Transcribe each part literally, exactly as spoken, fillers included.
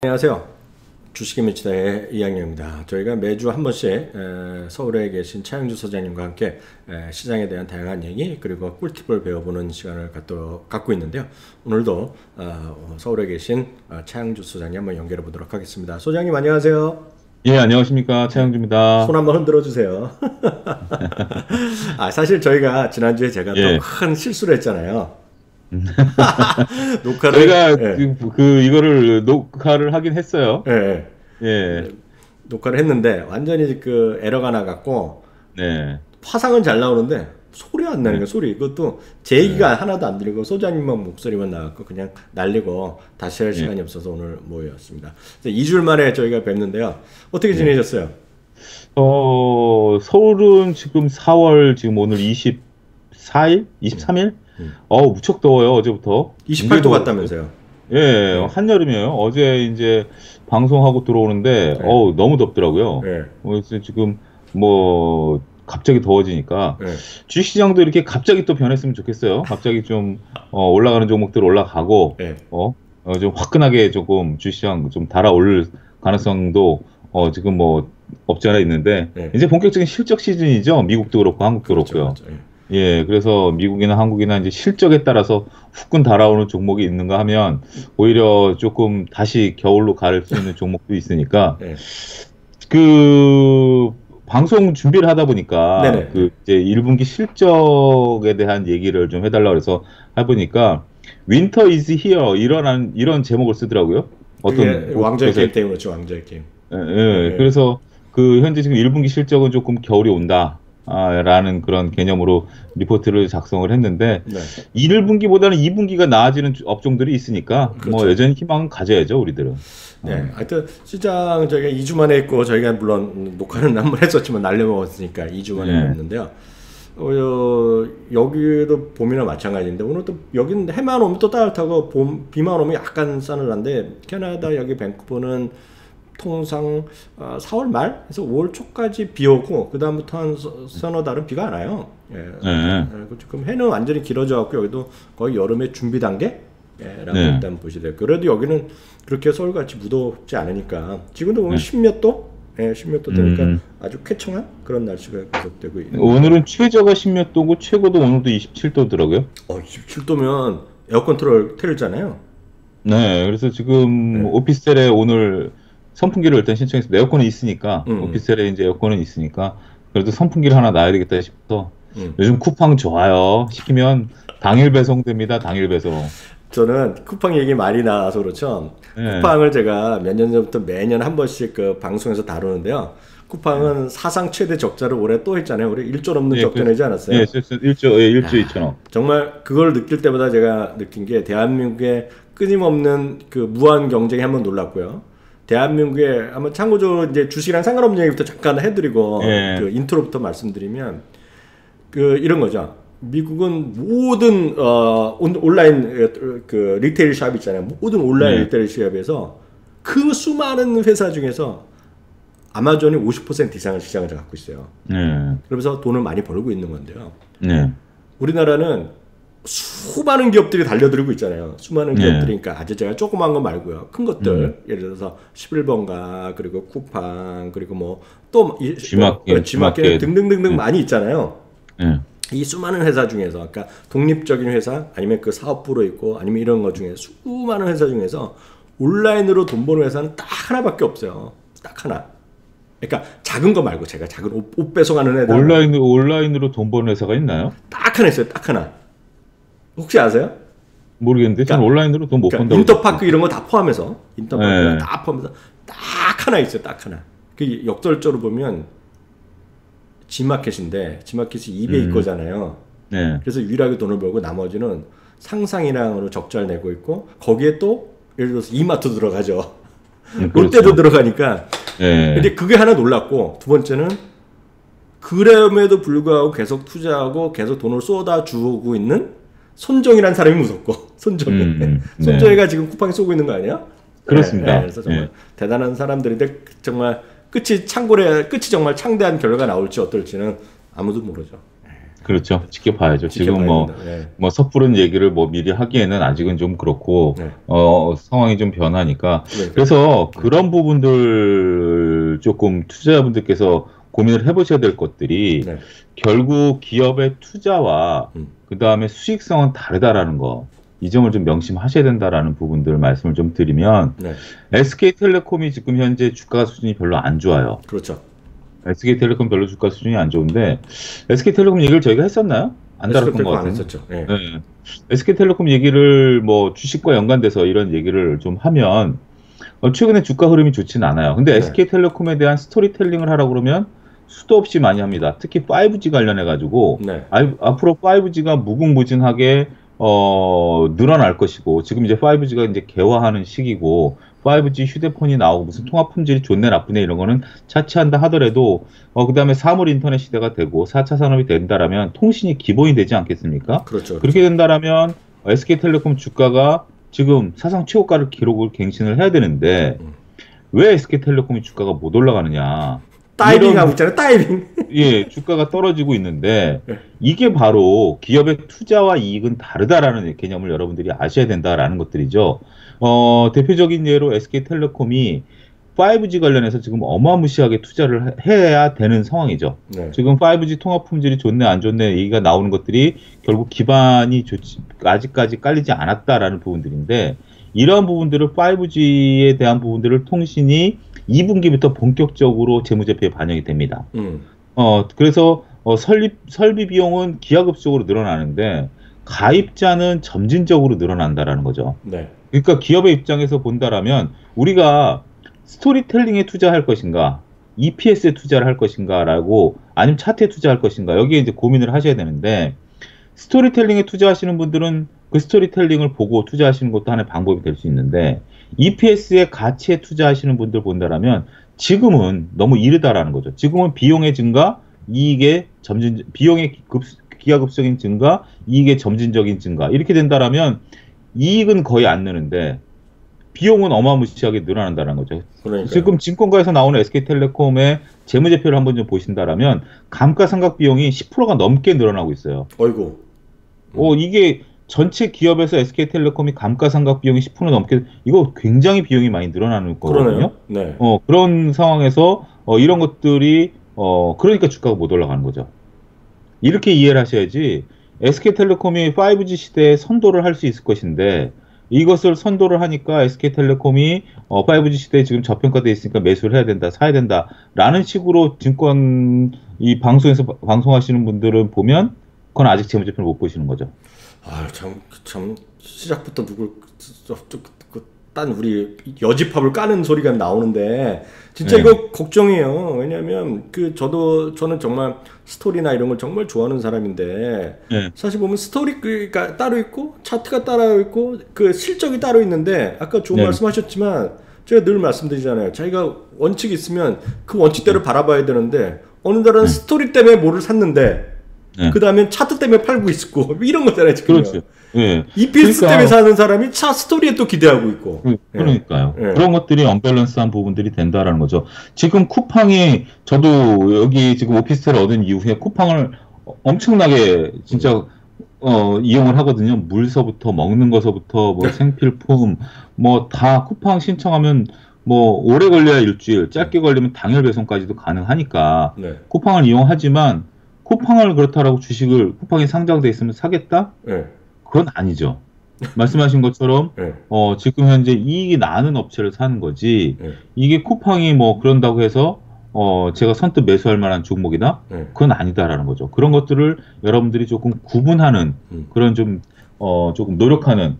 안녕하세요. 주식의 미치다의 이항영입니다. 저희가 매주 한 번씩 서울에 계신 차영주 소장님과 함께 시장에 대한 다양한 얘기 그리고 꿀팁을 배워보는 시간을 갖고 있는데요. 오늘도 서울에 계신 차영주 소장님 한번 연결해 보도록 하겠습니다. 소장님 안녕하세요. 예, 안녕하십니까. 차영주입니다. 손 한번 흔들어 주세요. 아, 사실 저희가 지난주에 제가 예. 또 큰 실수를 했잖아요. 녹화를 제가 예. 그, 그 이거를 녹화를 하긴 했어요. 예. 예. 녹화를 했는데 완전히 그 에러가 나갔고 네. 화상은 잘 나오는데 소리 안 나는 거예요. 네. 소리 이것도 제 얘기가 네. 하나도 안 들리고 소장님만 목소리만 나왔고 그냥 날리고 다시 할 네. 시간이 없어서 오늘 모였습니다. 이 주일 만에 저희가 뵙는데요. 어떻게 지내셨어요? 네. 어 서울은 지금 사월 지금 오늘 이십사일? 이십삼일? 음. 어우 무척 더워요. 어제부터 이십팔도 갔다면서요? 예, 한여름이에요. 어제 이제 방송하고 들어오는데 네. 어우 너무 덥더라고요. 네. 그래서 지금 뭐 갑자기 더워지니까 네. 주식시장도 이렇게 갑자기 또 변했으면 좋겠어요. 갑자기 좀 어, 올라가는 종목들 올라가고 네. 어, 어, 좀 화끈하게 조금 주식시장 좀 달아오를 가능성도 어, 지금 뭐 없지 않아 있는데 네. 이제 본격적인 실적 시즌이죠. 미국도 그렇고 한국도 그렇죠, 그렇고요. 맞죠, 예. 예, 그래서 미국이나 한국이나 이제 실적에 따라서 후끈 달아오는 종목이 있는가 하면 오히려 조금 다시 겨울로 갈 수 있는 종목도 있으니까 네. 그 방송 준비를 하다 보니까 네네. 그 이제 일 분기 실적에 대한 얘기를 좀 해달라 그래서 해보니까 Winter is here 이런 이런 제목을 쓰더라고요. 어떤 왕자의 게임 때문에 그렇죠, 왕자의 게임. 예, 예. 네. 그래서 그 현재 지금 일 분기 실적은 조금 겨울이 온다. 아, 라는 그런 개념으로 리포트를 작성을 했는데 네. 일 분기보다는 이 분기가 나아지는 업종들이 있으니까 그렇죠. 뭐 여전히 희망은 가져야죠 우리들은. 네, 어. 하여튼 시장 저희가 이 주 만에 했고 저희가 물론 녹화는 한번 했었지만 날려먹었으니까 이 주 만에 네. 했는데요. 어, 여기도 봄이나 마찬가지인데 오늘 또 여긴 해만 오면 또 따뜻하고 봄 비만 오면 약간 싸늘한데 캐나다 여기 밴쿠버는 통상 어, 사월 말에서 오월 초까지 비 오고 그 다음부터 한 서너 달은 비가 안 와요. 예. 네. 지금 해는 완전히 길어져 갖고 여기도 거의 여름의 준비 단계라고 네. 일단 보시래요. 그래도 여기는 그렇게 서울같이 무덥지 않으니까 지금도 보면 네. 십몇 도? 예, 십몇 도 되니까 음. 아주 쾌청한 그런 날씨가 계속되고 있는 오늘은 최저가 십몇 도고 최고도 오늘도 이십칠도더라고요. 어, 이십칠도면 에어컨 틀을, 틀잖아요. 네, 그래서 지금 네. 오피스텔에 오늘 선풍기를 일단 신청해서 에어컨은 있으니까 음. 오피스텔에 이제 에어컨은 있으니까 그래도 선풍기를 하나 놔야 되겠다 싶어. 음. 요즘 쿠팡 좋아요. 시키면 당일 배송됩니다. 당일 배송. 저는 쿠팡 얘기 많이 나와서 그렇죠. 네. 쿠팡을 제가 몇 년 전부터 매년 한 번씩 그 방송에서 다루는데요. 쿠팡은 네. 사상 최대 적자를 올해 또 했잖아요. 우리 일조 넘는 예, 적자 그, 내지 않았어요? 예, 일조, 예, 일조 이천억. 정말 그걸 느낄 때마다 제가 느낀 게 대한민국의 끊임없는 그 무한 경쟁에 한번 놀랐고요. 대한민국에 한번 참고적으로 이제 주식이랑 상관없는 얘기부터 잠깐 해드리고 예. 그 인트로부터 말씀드리면 그 이런 거죠. 미국은 모든 어, 온라인 그 리테일 샵 있잖아요. 모든 온라인 예. 리테일 샵에서 그 수많은 회사 중에서 아마존이 오십 퍼센트 이상을 시장을 갖고 있어요. 예. 그러면서 돈을 많이 벌고 있는 건데요. 예. 우리나라는 수많은 기업들이 달려들고 있잖아요. 수많은 네. 기업들이니까 아주 제가 조그만 거 말고요. 큰 것들 음. 예를 들어서 십일번가 그리고 쿠팡 그리고 뭐 또 지마켓, 지마켓 등등등등 네. 많이 있잖아요. 네. 이 수많은 회사 중에서 아까 그러니까 독립적인 회사 아니면 그 사업부로 있고 아니면 이런 거 중에 수많은 회사 중에서 온라인으로 돈 버는 회사는 딱 하나밖에 없어요. 딱 하나. 그러니까 작은 거 말고 제가 작은 옷, 옷 배송하는 회사 온라인 온라인으로 돈 버는 회사가 있나요? 딱 하나 있어요. 딱 하나. 혹시 아세요? 모르겠는데 그러니까, 저는 온라인으로 돈 못 번다고. 그러니까 인터파크 이런 거 다 포함해서 인터파크 네. 다 포함해서 딱 하나 있어요. 딱 하나. 그 역설적으로 보면 지마켓인데 지마켓이 이베이 음. 거잖아요. 네. 그래서 유일하게 돈을 벌고 나머지는 상상이랑으로 적자를 내고 있고 거기에 또 예를 들어서 이마트 들어가죠. 음, 롯데도 그렇죠. 들어가니까. 네. 근데 그게 하나 놀랐고 두 번째는 그럼에도 불구하고 계속 투자하고 계속 돈을 쏟아주고 있는 손정이라는 사람이 무섭고 손정이 음, 손정이가 네. 지금 쿠팡에 쏘고 있는 거 아니야? 그렇습니다. 네, 네, 그래서 정말 네. 대단한 사람들인데 정말 끝이 창고래 끝이 정말 창대한 결과가 나올지 어떨지는 아무도 모르죠. 그렇죠. 지켜봐야죠. 지금 뭐, 네. 뭐 섣부른 얘기를 뭐 미리 하기에는 아직은 좀 그렇고 네. 어, 상황이 좀 변하니까 네. 그래서 네. 그런 부분들 조금 투자자분들께서 고민을 해보셔야 될 것들이 네. 결국 기업의 투자와 음. 그 다음에 수익성은 다르다라는 거, 이 점을 좀 명심하셔야 된다라는 부분들 말씀을 좀 드리면 네. 에스케이텔레콤이 지금 현재 주가 수준이 별로 안 좋아요. 그렇죠. 에스케이텔레콤 별로 주가 수준이 안 좋은데 에스케이텔레콤 얘기를 저희가 했었나요? 안 다뤘던 것 같아요. 네. 네. 에스케이텔레콤 얘기를 뭐 주식과 연관돼서 이런 얘기를 좀 하면 어, 최근에 주가 흐름이 좋진 않아요. 근데 네. 에스케이텔레콤에 대한 스토리텔링을 하라고 그러면 수도 없이 많이 합니다. 특히 파이브지 관련해 가지고 네. 아, 앞으로 파이브지가 무궁무진하게 어, 늘어날 것이고 지금 이제 파이브지가 이제 개화하는 시기고 파이브지 휴대폰이 나오고 무슨 통화 품질이 좋네 나쁘네 이런 거는 차치한다 하더라도 어, 그 다음에 사물 인터넷 시대가 되고 사 차 산업이 된다라면 통신이 기본이 되지 않겠습니까? 그렇죠. 그렇죠. 그렇게 된다라면 에스케이텔레콤 주가가 지금 사상 최고가를 기록을 갱신을 해야 되는데 왜 에스케이텔레콤이 주가가 못 올라가느냐? 다이빙하고 있잖아요. 다이빙. 예, 주가가 떨어지고 있는데 이게 바로 기업의 투자와 이익은 다르다라는 개념을 여러분들이 아셔야 된다라는 것들이죠. 어, 대표적인 예로 에스케이텔레콤이 파이브지 관련해서 지금 어마무시하게 투자를 해야 되는 상황이죠. 네. 지금 파이브지 통합 품질이 좋네 안 좋네 얘기가 나오는 것들이 결국 기반이 좋지, 아직까지 깔리지 않았다라는 부분들인데 이러한 부분들을 파이브지에 대한 부분들을 통신이 이 분기부터 본격적으로 재무제표에 반영이 됩니다. 음. 어, 그래서 어, 설립, 설비 비용은 기하급수적으로 늘어나는데 가입자는 점진적으로 늘어난다라는 거죠. 네. 그러니까 기업의 입장에서 본다라면 우리가 스토리텔링에 투자할 것인가, 이피에스에 투자를 할 것인가라고, 아니면 차트에 투자할 것인가, 여기에 이제 고민을 하셔야 되는데 스토리텔링에 투자하시는 분들은 그 스토리텔링을 보고 투자하시는 것도 하나의 방법이 될 수 있는데 이피에스의 가치에 투자하시는 분들 본다라면 지금은 너무 이르다라는 거죠. 지금은 비용의 증가, 이익의 점진, 비용의 급, 기하급적인 증가, 이익의 점진적인 증가 이렇게 된다라면 이익은 거의 안 느는데 비용은 어마무시하게 늘어난다는 거죠. 그러니까요. 지금 증권가에서 나오는 에스케이텔레콤의 재무제표를 한번 좀 보신다라면 감가상각 비용이 십 퍼센트가 넘게 늘어나고 있어요. 어이고. 어, 이게 전체 기업에서 에스케이텔레콤이 감가상각 비용이 십 퍼센트 넘게, 이거 굉장히 비용이 많이 늘어나는 거거든요. 네. 어, 그런 상황에서 어, 이런 것들이 어, 그러니까 주가가 못 올라가는 거죠. 이렇게 이해를 하셔야지 에스케이텔레콤이 파이브지 시대에 선도를 할 수 있을 것인데 이것을 선도를 하니까 에스케이텔레콤이 어, 파이브지 시대에 지금 저평가되어 있으니까 매수를 해야 된다, 사야 된다 라는 식으로 증권 이 방송에서 방송하시는 분들은 보면 그건 아직 재무제표를 못 보시는 거죠. 아, 참, 참 시작부터 누굴 딴 우리 여지팝을 까는 소리가 나오는데 진짜 네. 이거 걱정이에요. 왜냐하면 그 저도 저는 정말 스토리나 이런 걸 정말 좋아하는 사람인데 네. 사실 보면 스토리가 따로 있고 차트가 따로 있고 그 실적이 따로 있는데 아까 좋은 네. 말씀하셨지만 제가 늘 말씀드리잖아요. 자기가 원칙이 있으면 그 원칙대로 네. 바라봐야 되는데 어느 날은 네. 스토리 때문에 뭐를 샀는데 네. 그 다음에 차트 때문에 팔고 있고 이런 거잖아요. 그렇죠. 예. 이피에스 그러니까, 때문에 사는 사람이 차 스토리에 또 기대하고 있고. 그러니까요. 예. 그런 것들이 언밸런스한 부분들이 된다라는 거죠. 지금 쿠팡이 저도 여기 지금 오피스텔을 얻은 이후에 쿠팡을 엄청나게 진짜 어, 이용을 하거든요. 물서부터 먹는 거서부터 뭐 생필품 뭐 다 쿠팡 신청하면 뭐 오래 걸려야 일주일, 짧게 걸리면 당일 배송까지도 가능하니까 네. 쿠팡을 이용하지만. 쿠팡을 그렇다라고 주식을 쿠팡이 상장돼 있으면 사겠다? 네. 그건 아니죠. 말씀하신 것처럼 네. 어, 지금 현재 이익이 나는 업체를 사는 거지 네. 이게 쿠팡이 뭐 그런다고 해서 어, 제가 선뜻 매수할 만한 종목이다? 네. 그건 아니다라는 거죠. 그런 것들을 여러분들이 조금 구분하는 음. 그런 좀 어, 조금 노력하는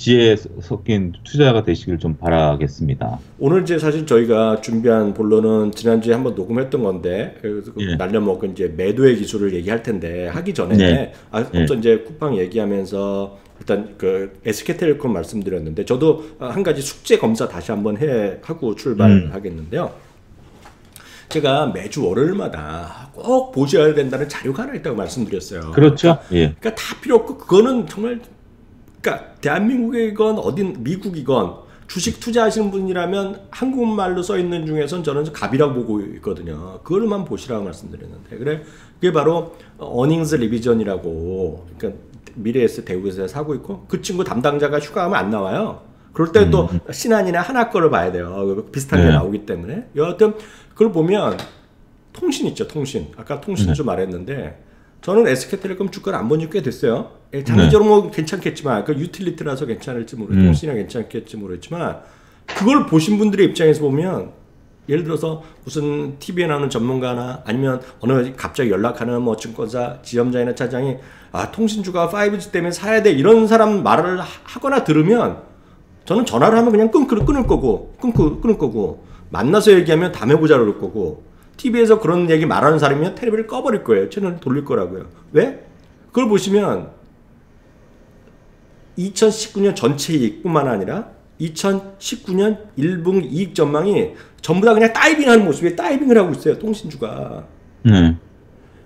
지혜 섞인 투자가 되시길 좀 바라겠습니다. 오늘 이제 사실 저희가 준비한 본론은 지난주에 한번 녹음했던 건데 그래서 예. 날려먹은 이제 매도의 기술을 얘기할 텐데 하기 전에 예. 아, 앞서 예. 이제 쿠팡 얘기하면서 일단 그 에스케이텔레콤 말씀드렸는데 저도 한 가지 숙제 검사 다시 한번 해 하고 출발하겠는데요. 음. 제가 매주 월요일마다 꼭 보셔야 된다는 자료가 하나 있다고 말씀드렸어요. 그렇죠. 그러니까, 예. 그러니까 다 필요 없고 그거는 정말 그러니까 대한민국이건 어딘 미국이건 주식 투자하시는 분이라면 한국말로 써있는 중에선 저는 갑이라고 보고 있거든요. 그걸만 보시라고 말씀드렸는데, 그래, 그게 바로 어닝스 리비전이라고, 그러니까 미래에셋 대구에서 사고 있고, 그 친구 담당자가 휴가하면 안 나와요. 그럴 때 또 음. 신한이나 하나 거를 봐야 돼요. 비슷한 게 네. 나오기 때문에. 여하튼 그걸 보면 통신 있죠, 통신. 아까 통신 네. 좀 말했는데, 저는 에스케이텔레콤 주가를 안 본 지 꽤 됐어요. 예, 장기적으로 뭐 네. 괜찮겠지만, 그 유틸리티라서 괜찮을지 모르겠지만, 음. 통신이나 괜찮겠지 모르겠지만, 그걸 보신 분들의 입장에서 보면, 예를 들어서 무슨 티비에 나오는 전문가나 아니면 어느 갑자기 연락하는 뭐 증권사 지점장이나 차장이, 아, 통신주가 파이브 지 때문에 사야 돼, 이런 사람 말을 하거나 들으면, 저는 전화를 하면 그냥 끊을, 끊을 거고, 끊고, 끊을 거고, 만나서 얘기하면 다음에 보자고 그럴 거고, 티비에서 그런 얘기 말하는 사람이면 텔레비를 꺼버릴 거예요. 채널 돌릴 거라고요. 왜? 그걸 보시면 이천십구 년 전체 이익뿐만 아니라 이천십구 년 일 분기 이익 전망이 전부 다 그냥 다이빙하는 모습에 다이빙을 하고 있어요. 통신주가. 네.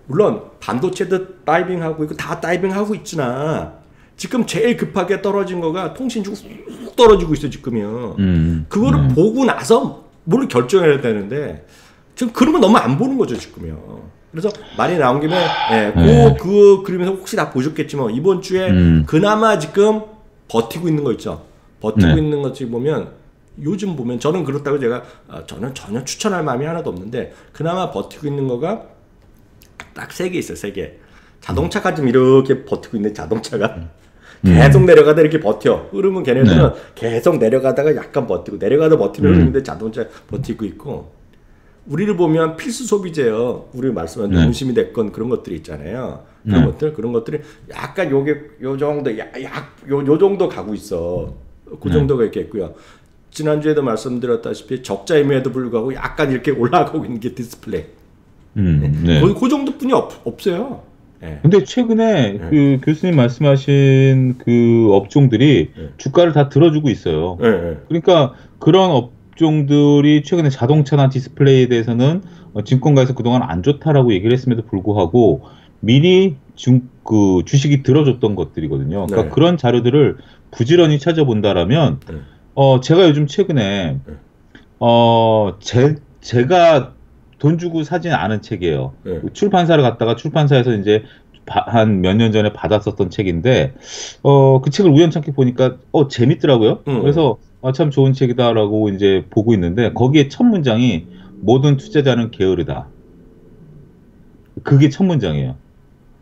물론 반도체도 다이빙하고 있고 다 다이빙하고 있지만 지금 제일 급하게 떨어진 거가 통신주가 쑥 떨어지고 있어요. 지금요. 음. 그거를 음. 보고 나서 뭘 결정해야 되는데 지금 그러면 너무 안 보는 거죠, 지금요. 그래서 많이 나온 김에, 예, 네. 그, 그 그림에서 혹시 다 보셨겠지만, 이번 주에 음. 그나마 지금 버티고 있는 거 있죠. 버티고 네. 있는 것 지금 보면, 요즘 보면, 저는 그렇다고 제가, 어, 저는 전혀 추천할 마음이 하나도 없는데, 그나마 버티고 있는 거가 딱 세 개 있어요, 세 개. 자동차가 지금 이렇게 버티고 있는데, 자동차가. 음. 계속 내려가다 이렇게 버텨. 흐름은 걔네들은 네. 계속 내려가다가 약간 버티고, 내려가다 버티는 음. 흐름인데 자동차 버티고 있고, 우리를 보면 필수 소비재요. 우리 말씀한 네. 음식이 됐건 그런 것들이 있잖아요. 그런 네. 것들, 그런 것들이 약간 요게 요 정도, 약, 약, 요, 요 정도 가고 있어. 그 정도가 네. 있겠고요. 지난주에도 말씀드렸다시피 적자임에도 불구하고 약간 이렇게 올라가고 있는 게 디스플레이. 음, 네. 거의 그 정도뿐이 없, 없어요. 네. 근데 최근에 네. 그 교수님 말씀하신 그 업종들이 네. 주가를 다 들어주고 있어요. 네, 네. 그러니까 그런 업 종들이 최근에 자동차나 디스플레이에 대해서는 증권가에서 그동안 안 좋다라고 얘기를 했음에도 불구하고 미리 중, 그 주식이 들어줬던 것들이거든요. 그러니까 네. 그런 자료들을 부지런히 찾아본다라면 네. 어, 제가 요즘 최근에 네. 어, 제, 제가 돈 주고 사진 않은 책이에요. 네. 출판사를 갔다가 출판사에서 이제 한 몇 년 전에 받았었던 책인데 어, 그 책을 우연찮게 보니까 어, 재밌더라고요. 음. 그래서 아, 참 좋은 책이다라고 이제 보고 있는데 거기에 첫 문장이 모든 투자자는 게으르다. 그게 첫 문장이에요.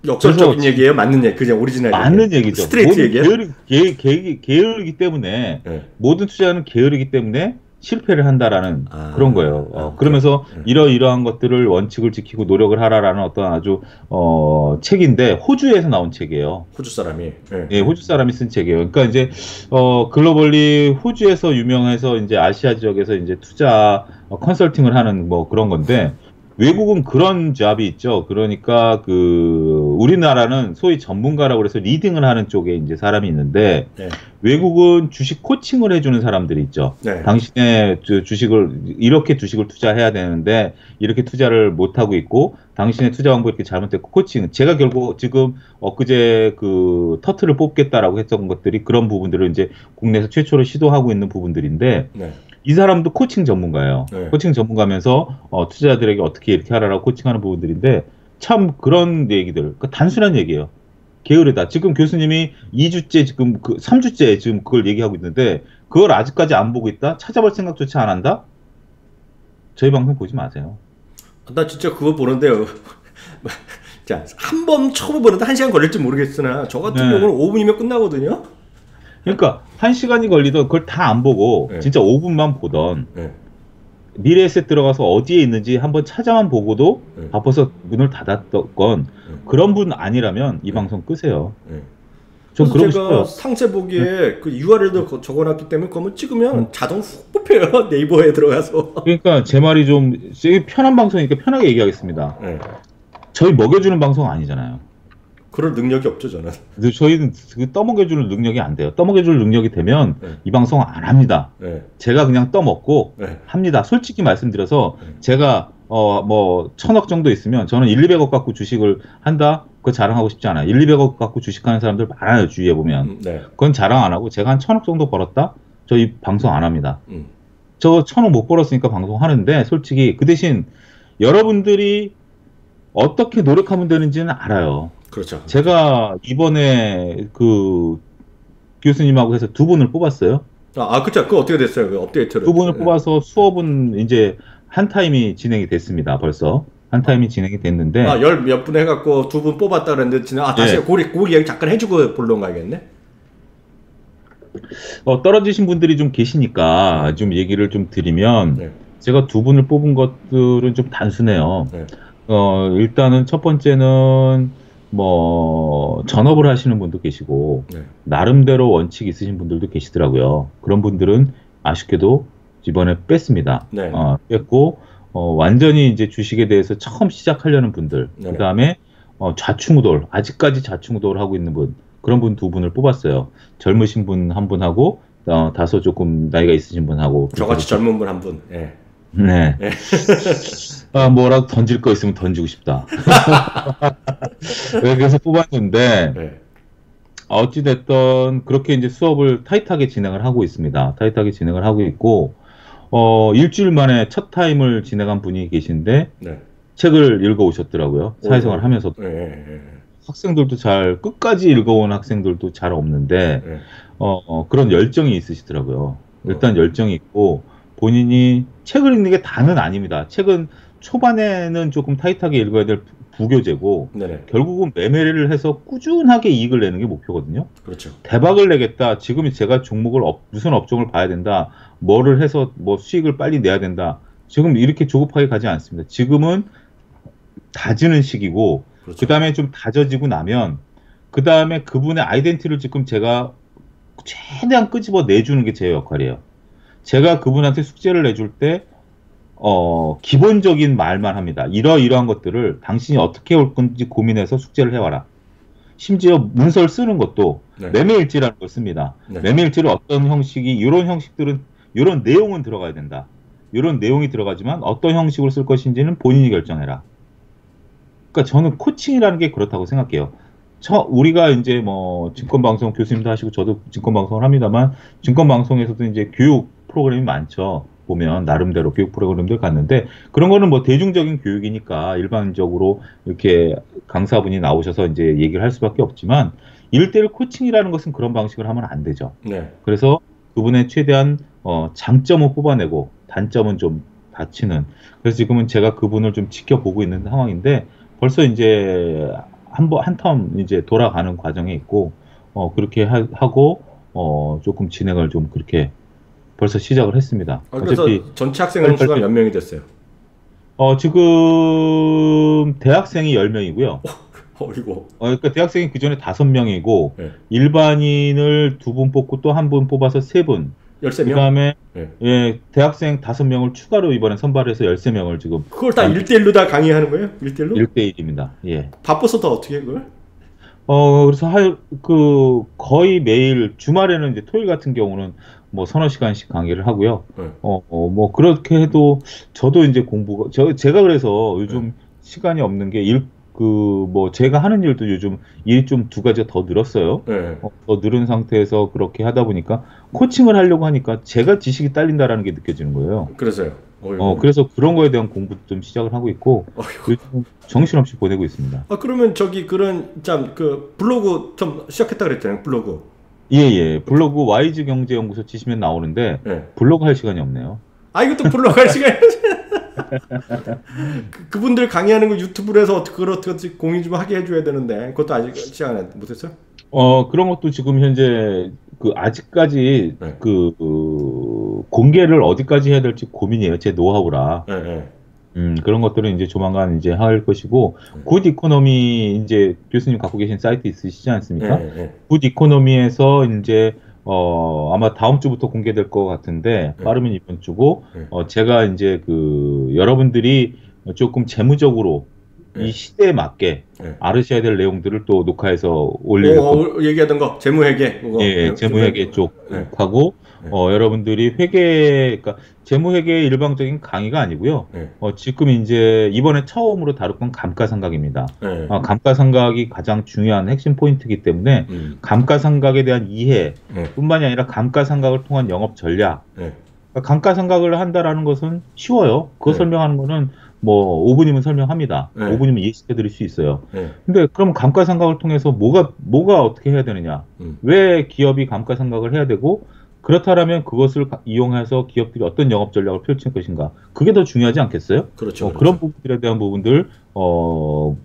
역설적인 얘기예요? 맞는 얘기? 그냥 오리지널 맞는 얘기예요. 얘기죠. 스트레이트 얘기예요? 게으르, 게, 게, 게으르기 때문에 네. 모든 투자자는 게으르기 때문에 실패를 한다라는 아, 그런 거예요. 어, 아, 그러면서 네. 이러이러한 것들을 원칙을 지키고 노력을 하라라는 어떤 아주 어, 책인데 호주에서 나온 책이에요. 호주 사람이. 네. 예, 호주 사람이 쓴 책이에요. 그러니까 이제 어, 글로벌리 호주에서 유명해서 이제 아시아 지역에서 이제 투자 어, 컨설팅을 하는 뭐 그런 건데 외국은 그런 잡이 있죠. 그러니까 그 우리나라는 소위 전문가라고 해서 리딩을 하는 쪽에 이제 사람이 있는데 네. 외국은 주식 코칭을 해주는 사람들이 있죠. 네. 당신의 주식을 이렇게 주식을 투자해야 되는데 이렇게 투자를 못 하고 있고 당신의 투자 방법이 이렇게 잘못됐고 코칭. 제가 결국 지금 엊그제 그 터트를 뽑겠다라고 했던 것들이 그런 부분들을 이제 국내에서 최초로 시도하고 있는 부분들인데. 네. 이 사람도 코칭 전문가예요. 네. 코칭 전문가면서 어, 투자자들에게 어떻게 이렇게 하라라고 코칭하는 부분들인데 참 그런 얘기들, 그러니까 단순한 얘기예요. 게으르다. 지금 교수님이 이 주째 지금 그 삼 주째 지금 그걸 얘기하고 있는데 그걸 아직까지 안 보고 있다? 찾아볼 생각조차 안 한다? 저희 방송 보지 마세요. 나 진짜 그거 보는데요. 자, 한 번 처음 보는데 한 시간 걸릴지 모르겠으나 저 같은 네. 경우는 오 분이면 끝나거든요. 그러니까 한 시간이 걸리던 그걸 다 안 보고 네. 진짜 오 분만 보던 네. 미래에셋 들어가서 어디에 있는지 한번 찾아만 보고도 네. 바빠서 문을 닫았던 건 네. 그런 분 아니라면 이 네. 방송 끄세요. 네. 전 그러고 싶어요. 상세 보기에 네. 그 유알엘도 네. 적어놨기 때문에 그거만 찍으면 네. 자동 훅 뽑혀요. 네이버에 들어가서. 그러니까 제 말이 좀 편한 방송이니까 편하게 얘기하겠습니다. 네. 저희 먹여주는 방송 아니잖아요. 그럴 능력이 없죠, 저는. 저희는 떠먹여주는 능력이 안 돼요. 떠먹여줄 능력이 되면 네. 이 방송 안 합니다. 네. 제가 그냥 떠먹고 네. 합니다. 솔직히 말씀드려서 네. 제가 어, 뭐 천억 정도 있으면 저는 일, 이백억 갖고 주식을 한다? 그거 자랑하고 싶지 않아요. 일, 이백억 갖고 주식하는 사람들 많아요, 주위에 보면. 네. 그건 자랑 안 하고 제가 한 천억 정도 벌었다? 저희 방송 안 합니다. 음. 저 천억 못 벌었으니까 방송하는데 솔직히 그 대신 여러분들이 어떻게 노력하면 되는지는 알아요. 그렇죠. 제가 이번에 그 교수님하고 해서 두 분을 뽑았어요. 아, 아 그렇죠. 그 어떻게 됐어요? 그 업데이트를. 두 분을 네. 뽑아서 수업은 이제 한 타임이 진행이 됐습니다. 벌써. 한 타임이 진행이 됐는데. 아, 열 몇 분 해갖고 두 분 뽑았다 그랬는데, 지난, 아, 다시, 네. 고리, 고리 얘기 잠깐 해주고 본론 가야겠네? 어, 떨어지신 분들이 좀 계시니까 좀 얘기를 좀 드리면, 네. 제가 두 분을 뽑은 것들은 좀 단순해요. 네. 어, 일단은 첫 번째는, 뭐, 전업을 하시는 분도 계시고, 네. 나름대로 원칙 있으신 분들도 계시더라고요. 그런 분들은 아쉽게도 이번에 뺐습니다. 네. 어, 뺐고, 어, 완전히 이제 주식에 대해서 처음 시작하려는 분들, 네. 그 다음에 어, 좌충우돌, 아직까지 좌충우돌 하고 있는 분, 그런 분 두 분을 뽑았어요. 젊으신 분 한 분하고, 어, 다소 조금 나이가 있으신 분하고. 저같이 젊은 분 한 분. 네. 네. 네. 아, 뭐라도 던질 거 있으면 던지고 싶다. 그래서 뽑았는데, 네. 어찌됐든 그렇게 이제 수업을 타이트하게 진행을 하고 있습니다. 타이트하게 진행을 하고 있고, 어, 일주일 만에 첫 타임을 진행한 분이 계신데, 네. 책을 읽어오셨더라고요. 사회생활 하면서도. 네, 네, 네. 학생들도 잘, 끝까지 읽어온 학생들도 잘 없는데, 네. 어, 어, 그런 열정이 있으시더라고요. 일단 어. 열정이 있고, 본인이 책을 읽는 게 다는 아닙니다. 책은 초반에는 조금 타이트하게 읽어야 될 부교재고, 네. 결국은 매매를 해서 꾸준하게 이익을 내는 게 목표거든요. 그렇죠. 대박을 내겠다. 지금 제가 종목을 업, 무슨 업종을 봐야 된다. 뭐를 해서 뭐 수익을 빨리 내야 된다. 지금 이렇게 조급하게 가지 않습니다. 지금은 다지는 시기고, 그렇죠. 그 다음에 좀 다져지고 나면, 그 다음에 그분의 아이덴티티를 지금 제가 최대한 끄집어 내주는 게 제 역할이에요. 제가 그분한테 숙제를 내줄 때, 어, 기본적인 말만 합니다. 이러이러한 것들을 당신이 어떻게 올 건지 고민해서 숙제를 해와라. 심지어 문서를 쓰는 것도 네. 매매일지라는 걸 씁니다. 네. 매매일지를 어떤 형식이, 이런 형식들은, 이런 내용은 들어가야 된다. 이런 내용이 들어가지만 어떤 형식으로 쓸 것인지는 본인이 결정해라. 그러니까 저는 코칭이라는 게 그렇다고 생각해요. 저, 우리가 이제 뭐, 증권방송 교수님도 하시고 저도 증권방송을 합니다만, 증권방송에서도 이제 교육 프로그램이 많죠. 보면 나름대로 교육 프로그램들 갔는데 그런 거는 뭐 대중적인 교육이니까 일반적으로 이렇게 강사분이 나오셔서 이제 얘기를 할 수밖에 없지만 일대일 코칭이라는 것은 그런 방식을 하면 안 되죠. 네. 그래서 그분의 최대한 어, 장점은 뽑아내고 단점은 좀 다치는. 그래서 지금은 제가 그분을 좀 지켜보고 있는 상황인데 벌써 이제 한 번 한 텀 이제 돌아가는 과정에 있고 어, 그렇게 하, 하고 어, 조금 진행을 좀 그렇게. 벌써 시작을 했습니다. 아, 그래서 전체 학생 수가 몇 명이 됐어요? 어, 지금 대학생이 열 명이고요. 어이고. 어, 그러니까 대학생이 그 전에 다섯 명이고 네. 일반인을 두 분 뽑고 또 한 분 뽑아서 세 분. 열세 명? 그 다음에 네. 예, 대학생 다섯 명을 추가로 이번에 선발해서 열세 명을 지금. 그걸 다 일 대일로 다 강의하는 거예요? 일 대일로? 일 대일입니다. 예. 바빠서 다 어떻게 해 그걸? 어, 그래서 할, 그 거의 매일 주말에는 이제 토요일 같은 경우는 뭐 서너 시간씩 강의를 하고요. 네. 어, 어, 뭐 그렇게 해도 저도 이제 공부가 저 제가 그래서 요즘 네. 시간이 없는 게 일 그 뭐 제가 하는 일도 요즘 일이 좀 두 가지가 더 늘었어요. 네. 어, 더 늘은 상태에서 그렇게 하다 보니까 코칭을 하려고 하니까 제가 지식이 딸린다라는 게 느껴지는 거예요. 그래서요. 어이구. 어 그래서 그런 거에 대한 공부도 좀 시작을 하고 있고 요즘 정신없이 보내고 있습니다. 아 그러면 저기 그런 참 그 블로그 좀 시작했다 그랬잖아요. 블로그. 예예 예. 블로그 와이즈 경제연구소 치시면 나오는데 예. 블로그 할 시간이 없네요. 아 이것도 블로그 할 시간이 그, 그분들 강의하는 거 유튜브로 해서 어떻게 어떻게 공유 좀 하게 해줘야 되는데 그것도 아직 시작 못했어요? 어 그런 것도 지금 현재 그 아직까지 예. 그, 그 공개를 어디까지 해야 될지 고민이에요. 제 노하우라. 예, 예. 음 그런 것들은 이제 조만간 이제 할 것이고 네. 굿이코노미 이제 교수님 갖고 계신 사이트 있으시지 않습니까? 네, 네. 굿이코노미에서 이제 어 아마 다음 주부터 공개될 것 같은데 네. 빠르면 이번 주고 네. 어 제가 이제 그 여러분들이 조금 재무적으로 네. 이 시대에 맞게 네. 알으셔야 될 내용들을 또 녹화해서 올리고 얘기하던 거 재무회계 그거. 예, 재무회계 쪽하고 네. 네. 어, 여러분들이 회계 그러니까 재무회계의 일방적인 강의가 아니고요. 네. 어, 지금 이제 이번에 처음으로 다룰 건 감가상각입니다. 네. 어, 감가상각이 가장 중요한 핵심 포인트이기 때문에 음. 감가상각에 대한 이해뿐만이 네. 아니라 감가상각을 통한 영업 전략 네. 그러니까 감가상각을 한다라는 것은 쉬워요. 그거 네. 설명하는 거는 뭐 오 분이면 설명합니다. 네. 오 분이면 이해시켜 드릴 수 있어요. 네. 근데 그럼 감가상각을 통해서 뭐가 뭐가 어떻게 해야 되느냐? 음. 왜 기업이 감가상각을 해야 되고 그렇다라면 그것을 이용해서 기업들이 어떤 영업 전략을 펼칠 것인가? 그게 더 중요하지 않겠어요? 그렇죠. 어, 그렇죠. 그런 부분들에 대한 부분들 어.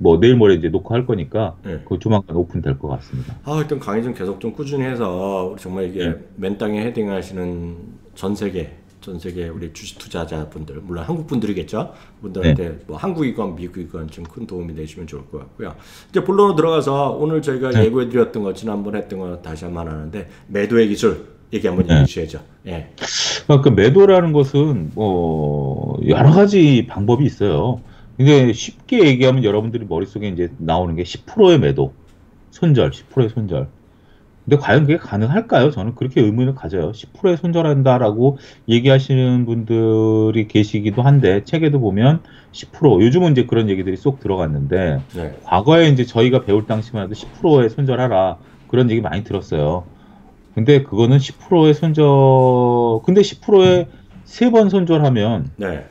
뭐 내일 모레 이제 녹화할 거니까 네. 그 조만간 오픈될 것 같습니다. 아 일단 강의 좀 계속 좀 꾸준히 해서 우리 정말 이게 네. 맨땅에 헤딩하시는 전 세계 전 세계 우리 주식 투자자분들 물론 한국 분들이겠죠. 분들한테 네. 뭐 한국이건 미국이건 좀 큰 도움이 되시면 좋을 것 같고요. 이제 본론으로 들어가서 오늘 저희가 네. 예고해드렸던 거 지난번 했던 거 다시 한번 하는데 매도의 기술. 얘기 한번 네. 해주셔야죠. 예. 그러니까 매도라는 것은 뭐 여러 가지 방법이 있어요. 이게 쉽게 얘기하면 여러분들이 머릿속에 이제 나오는 게 십 퍼센트의 매도, 손절, 십 퍼센트의 손절. 근데 과연 그게 가능할까요? 저는 그렇게 의문을 가져요. 십 퍼센트의 손절한다라고 얘기하시는 분들이 계시기도 한데, 책에도 보면 십 퍼센트, 요즘은 이제 그런 얘기들이 쏙 들어갔는데, 네. 과거에 이제 저희가 배울 당시만 해도 십 퍼센트의 손절하라. 그런 얘기 많이 들었어요. 근데 그거는 십 퍼센트의 손절, 근데 십 퍼센트의 세 번 손절하면, 네.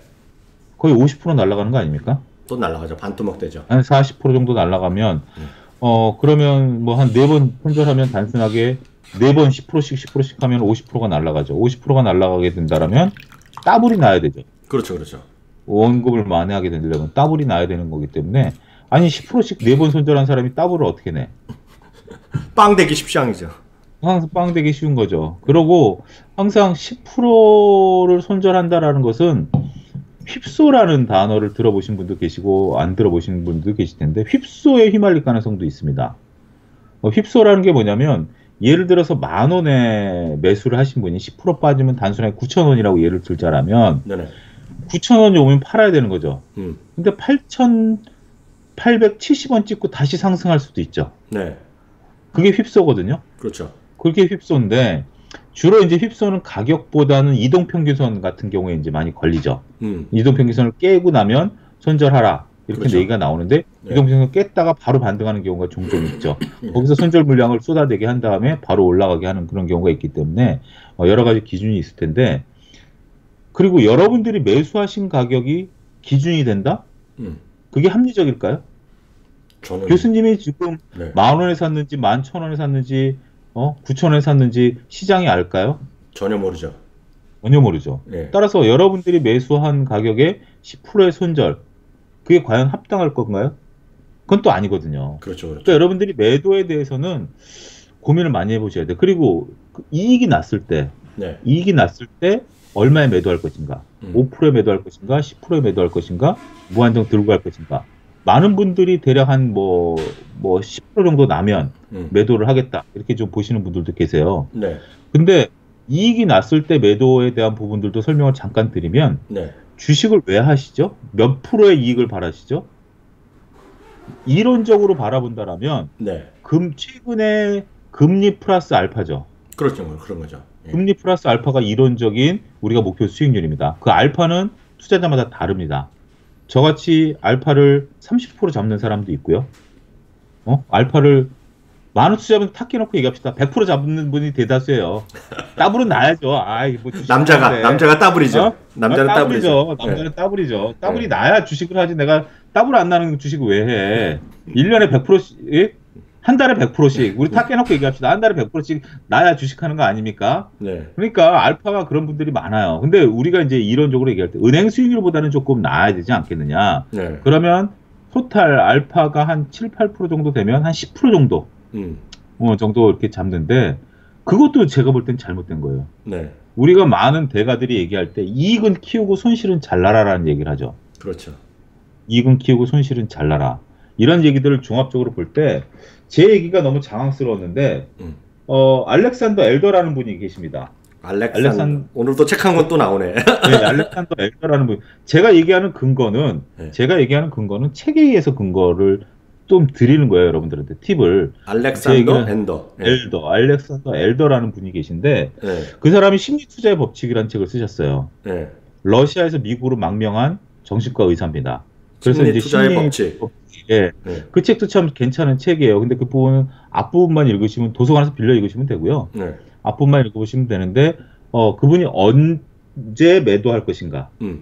거의 오십 퍼센트 날아가는 거 아닙니까? 또 날아가죠. 반토막 되죠. 한 사십 퍼센트 정도 날아가면 음. 어 그러면 뭐 한 네 번 손절하면 단순하게 네 번 십 퍼센트씩 십 퍼센트씩 하면 오십 퍼센트가 날아가죠. 오십 퍼센트가 날아가게 된다라면 따블이 나야 되죠. 그렇죠. 그렇죠. 원금을 만회하게 되려면 따블이 나야 되는 거기 때문에 아니 십 퍼센트씩 네 번 손절한 사람이 따블을 어떻게 내? 빵 되기 십상이죠. 항상 빵 되기 쉬운 거죠. 그러고 항상 십 퍼센트를 손절한다라는 것은 휩소라는 단어를 들어보신 분도 계시고 안 들어보신 분도 계실 텐데 휩소에 휘말릴 가능성도 있습니다. 어, 휩소라는 게 뭐냐면 예를 들어서 만 원에 매수를 하신 분이 십 퍼센트 빠지면 단순하게 구천 원이라고 예를 들자라면 네네. 구천 원이 오면 팔아야 되는 거죠. 음. 근데 팔천 팔백칠십 원 찍고 다시 상승할 수도 있죠. 네. 그게 휩소거든요. 그렇죠. 그게 휩소인데 주로 이제 휩소는 가격보다는 이동평균선 같은 경우에 이제 많이 걸리죠. 음. 이동평균선을 깨고 나면 손절하라. 이렇게 그렇죠. 얘기가 나오는데 네. 이동평균선을 깼다가 바로 반등하는 경우가 종종 있죠. 네. 거기서 손절 물량을 쏟아내게 한 다음에 바로 올라가게 하는 그런 경우가 있기 때문에 여러 가지 기준이 있을 텐데 그리고 여러분들이 매수하신 가격이 기준이 된다? 음. 그게 합리적일까요? 저는... 교수님이 지금 네. 만 원에 샀는지 만 천 원에 샀는지 어? 구천 원에 샀는지 시장이 알까요? 전혀 모르죠. 전혀 모르죠. 네. 따라서 여러분들이 매수한 가격에 십 퍼센트의 손절, 그게 과연 합당할 건가요? 그건 또 아니거든요. 그렇죠. 그렇죠. 그러니까 여러분들이 매도에 대해서는 고민을 많이 해보셔야 돼요. 그리고 이익이 났을 때, 네. 이익이 났을 때 얼마에 매도할 것인가? 음. 오 퍼센트에 매도할 것인가? 십 퍼센트에 매도할 것인가? 무한정 들고 갈 것인가? 많은 분들이 대략 한 뭐, 뭐 십 퍼센트 정도 나면 음. 매도를 하겠다. 이렇게 좀 보시는 분들도 계세요. 네. 근데 이익이 났을 때 매도에 대한 부분들도 설명을 잠깐 드리면 네. 주식을 왜 하시죠? 몇 프로의 이익을 바라시죠? 이론적으로 바라본다라면 네. 금, 최근에 금리 플러스 알파죠. 그렇죠. 그런 거죠. 예. 금리 플러스 알파가 이론적인 우리가 목표 수익률입니다. 그 알파는 투자자마다 다릅니다. 저같이 알파를 삼십 퍼센트 잡는 사람도 있고요. 어? 알파를 만원 투자하면 탁 깨놓고 얘기합시다. 백 퍼센트 잡는 분이 대다수예요. 따블은 나야죠. 아이, 뭐 남자가 하는데. 남자가 따블이죠. 어? 남자는 아, 따블이죠. 따블이죠. 네. 남자는 따블이죠. 따블이 네. 나야 주식을 하지. 내가 따블 안 나는 주식을 왜 해? 일 년에 백 퍼센트씩 한 달에 백 퍼센트씩 우리 탁 깨놓고 얘기합시다. 한 달에 백 퍼센트씩 나야 주식하는 거 아닙니까? 네. 그러니까 알파가 그런 분들이 많아요. 근데 우리가 이제 이론적으로 얘기할 때 은행 수익률보다는 조금 나아야 되지 않겠느냐. 네. 그러면 토탈 알파가 한 칠, 팔 퍼센트 정도 되면 한 십 퍼센트 정도 음. 어, 정도 이렇게 잡는데 그것도 제가 볼 땐 잘못된 거예요. 네. 우리가 많은 대가들이 얘기할 때 이익은 키우고 손실은 잘라라라는 얘기를 하죠. 그렇죠. 이익은 키우고 손실은 잘라라. 이런 얘기들을 종합적으로 볼 때 제 얘기가 너무 장황스러웠는데 음. 어 알렉산더 엘더라는 분이 계십니다. 알렉산, 알렉산... 오늘도 책 한 권 또 나오네. 네, 알렉산더 엘더라는 분. 제가 얘기하는 근거는 네. 제가 얘기하는 근거는 책에 의해서 근거를 좀 드리는 거예요, 여러분들한테 팁을. 알렉산더 엘더. 네. 엘더, 알렉산더 엘더라는 분이 계신데 네. 그 사람이 심리 투자의 법칙이라는 책을 쓰셨어요. 네. 러시아에서 미국으로 망명한 정신과 의사입니다. 그래서 심리 이제 투자의 심리... 법칙. 예, 네. 그 책도 참 괜찮은 책이에요. 근데 그 부분은 앞부분만 읽으시면 도서관에서 빌려 읽으시면 되고요. 네. 앞부분만 읽어보시면 되는데 어, 그분이 언제 매도할 것인가, 음.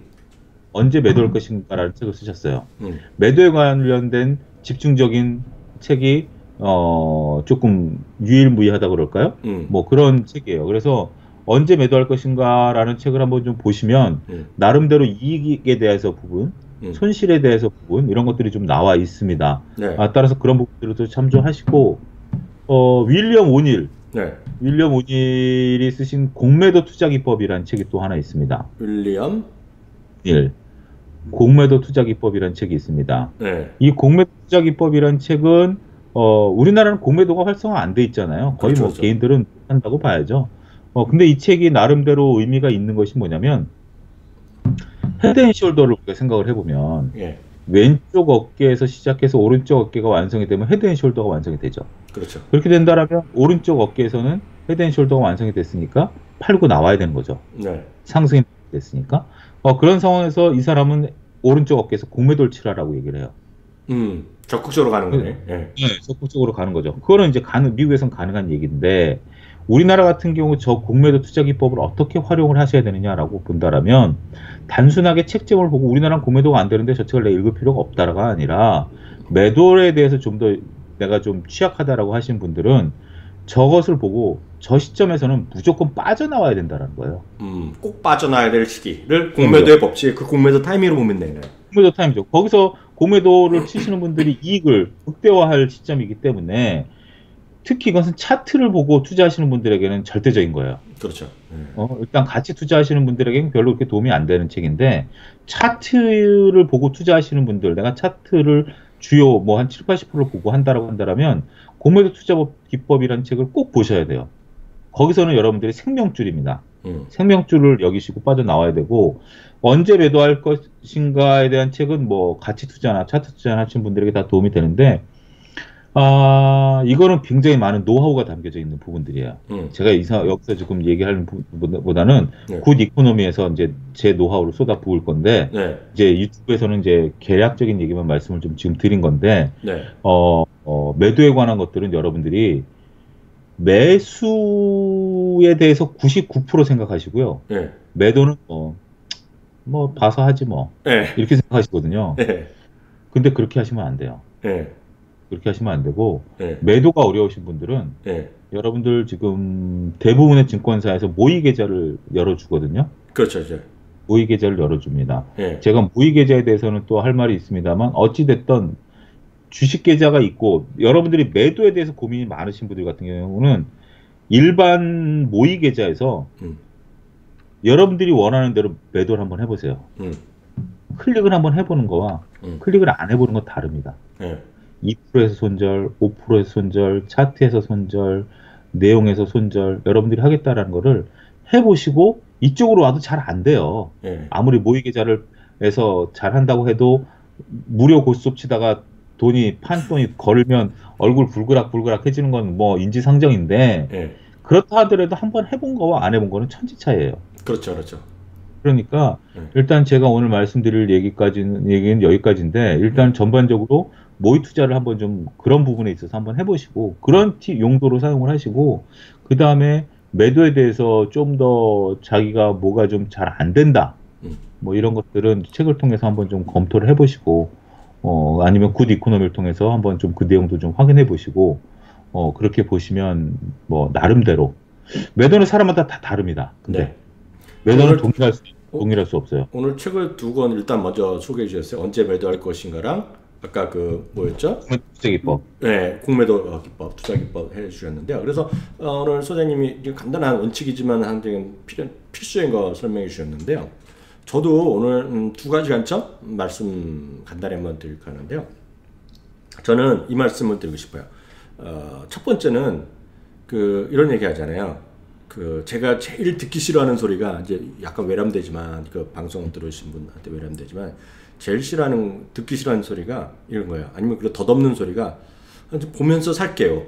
언제 매도할 음. 것인가라는 책을 쓰셨어요. 음. 매도에 관련된 집중적인 책이 어, 조금 유일무이하다 그럴까요? 음. 뭐 그런 책이에요. 그래서 언제 매도할 것인가라는 책을 한번 좀 보시면 음. 나름대로 이익에 대해서 부분, 음. 손실에 대해서 부분 이런 것들이 좀 나와 있습니다. 네. 아, 따라서 그런 부분들도 참조하시고 어, 윌리엄 오닐 네. 윌리엄 오닐이 쓰신 공매도 투자 기법이라는 책이 또 하나 있습니다. 윌리엄 오닐 공매도 투자 기법이라는 책이 있습니다. 네. 이 공매도 투자 기법이라는 책은 어, 우리나라는 공매도가 활성화 안 돼 있잖아요. 거의 그렇죠, 뭐 그렇죠. 개인들은 한다고 봐야죠. 어, 근데 이 책이 나름대로 의미가 있는 것이 뭐냐면 헤드앤숄더를 우리가 생각을 해보면 예. 왼쪽 어깨에서 시작해서 오른쪽 어깨가 완성이 되면 헤드앤숄더가 완성이 되죠. 그렇죠. 그렇게 된다라면 오른쪽 어깨에서는 헤드앤숄더가 완성이 됐으니까 팔고 나와야 되는 거죠. 네. 상승이 됐으니까 어, 그런 상황에서 이 사람은 오른쪽 어깨에서 공매도를 치라라고 얘기를 해요. 음, 적극적으로 가는 거네. 예. 네, 적극적으로 가는 거죠. 그거는 이제 가능, 미국에선 가능한 얘기인데 우리나라 같은 경우 저 공매도 투자 기법을 어떻게 활용을 하셔야 되느냐라고 본다라면 단순하게 책점을 보고 우리나라는 공매도가 안 되는데 저 책을 내가 읽을 필요가 없다라가 아니라 매도에 대해서 좀 더 내가 좀 취약하다라고 하신 분들은 저것을 보고 저 시점에서는 무조건 빠져나와야 된다라는 거예요. 음, 꼭 빠져나와야 될 시기를 공매도의 법칙, 그 공매도 타이밍으로 보면 되나요? 공매도 타이밍이죠. 거기서 공매도를 치시는 분들이 이익을 극대화할 시점이기 때문에 특히 이것은 차트를 보고 투자하시는 분들에게는 절대적인 거예요. 그렇죠. 네. 어, 일단 같이 투자하시는 분들에게는 별로 그렇게 도움이 안 되는 책인데 차트를 보고 투자하시는 분들, 내가 차트를 주요 뭐 한 칠, 팔십 퍼센트 보고 한다라고 한다라면 공매도 투자 기법이라는 책을 꼭 보셔야 돼요. 거기서는 여러분들이 생명줄입니다. 음. 생명줄을 여기시고 빠져나와야 되고 언제 매도할 것인가에 대한 책은 뭐 같이 투자나 차트 투자나 하시는 분들에게 다 도움이 되는데 아, 이거는 굉장히 많은 노하우가 담겨져 있는 부분들이에요. 음. 제가 이사, 여기서 지금 얘기하는 부분보다는 네. 굿 이코노미에서 이제 제 노하우를 쏟아 부을 건데, 네. 이제 유튜브에서는 이제 개략적인 얘기만 말씀을 좀 지금 드린 건데, 네. 어, 어, 매도에 관한 것들은 여러분들이 매수에 대해서 구십구 퍼센트 생각하시고요. 네. 매도는 뭐, 뭐, 봐서 하지 뭐. 네. 이렇게 생각하시거든요. 네. 근데 그렇게 하시면 안 돼요. 네. 그렇게 하시면 안 되고 네. 매도가 어려우신 분들은 네. 여러분들 지금 대부분의 증권사에서 모의 계좌를 열어주거든요. 그렇죠. 네. 모의 계좌를 열어줍니다. 네. 제가 모의 계좌에 대해서는 또 할 말이 있습니다만 어찌됐든 주식 계좌가 있고 여러분들이 매도에 대해서 고민이 많으신 분들 같은 경우는 일반 모의 계좌에서 음. 여러분들이 원하는 대로 매도를 한번 해보세요. 음. 클릭을 한번 해보는 거와 음. 클릭을 안 해보는 건 다릅니다. 네. 이 퍼센트에서 손절, 오 퍼센트에서 손절, 차트에서 손절, 내용에서 손절, 여러분들이 하겠다라는 거를 해보시고 이쪽으로 와도 잘 안 돼요. 네. 아무리 모의계좌를 해서 잘한다고 해도 무료 고스톱 치다가 돈이 판돈이 걸면 얼굴 불그락불그락 해지는 건 뭐 인지상정인데 네. 그렇다 하더라도 한번 해본 거와 안 해본 거는 천지 차이예요. 그렇죠, 그렇죠. 그러니까 일단 제가 오늘 말씀드릴 얘기까지는 얘기는 여기까지인데 일단 전반적으로 모의 투자를 한번 좀 그런 부분에 있어서 한번 해보시고 그런 티, 용도로 사용을 하시고 그 다음에 매도에 대해서 좀 더 자기가 뭐가 좀 잘 안 된다 뭐 이런 것들은 책을 통해서 한번 좀 검토를 해보시고 어 아니면 굿 이코노미를 통해서 한번 좀 그 내용도 좀 확인해 보시고 어 그렇게 보시면 뭐 나름대로 매도는 사람마다 다 다릅니다. 근데 네. 매도는 동일할 수, 동일할 수 없어요. 오늘 책을 두 권 일단 먼저 소개해 주셨어요. 언제 매도할 것인가랑 아까 그 뭐였죠? 투자 기법. 네, 공매도 기법, 투자 기법 해주셨는데요. 그래서 오늘 소장님이 간단한 원칙이지만 한 되게 필수인 거 설명해 주셨는데요. 저도 오늘 두 가지 관점 말씀 간단히 한번 드릴까 하는데요. 저는 이 말씀을 드리고 싶어요. 어, 첫 번째는 그 이런 얘기 하잖아요. 그 제가 제일 듣기 싫어하는 소리가, 이제 약간 외람되지만, 그 방송 들으신 분한테 외람되지만, 제일 싫어하는, 듣기 싫어하는 소리가 이런 거예요. 아니면 그 덧없는 소리가, 보면서 살게요.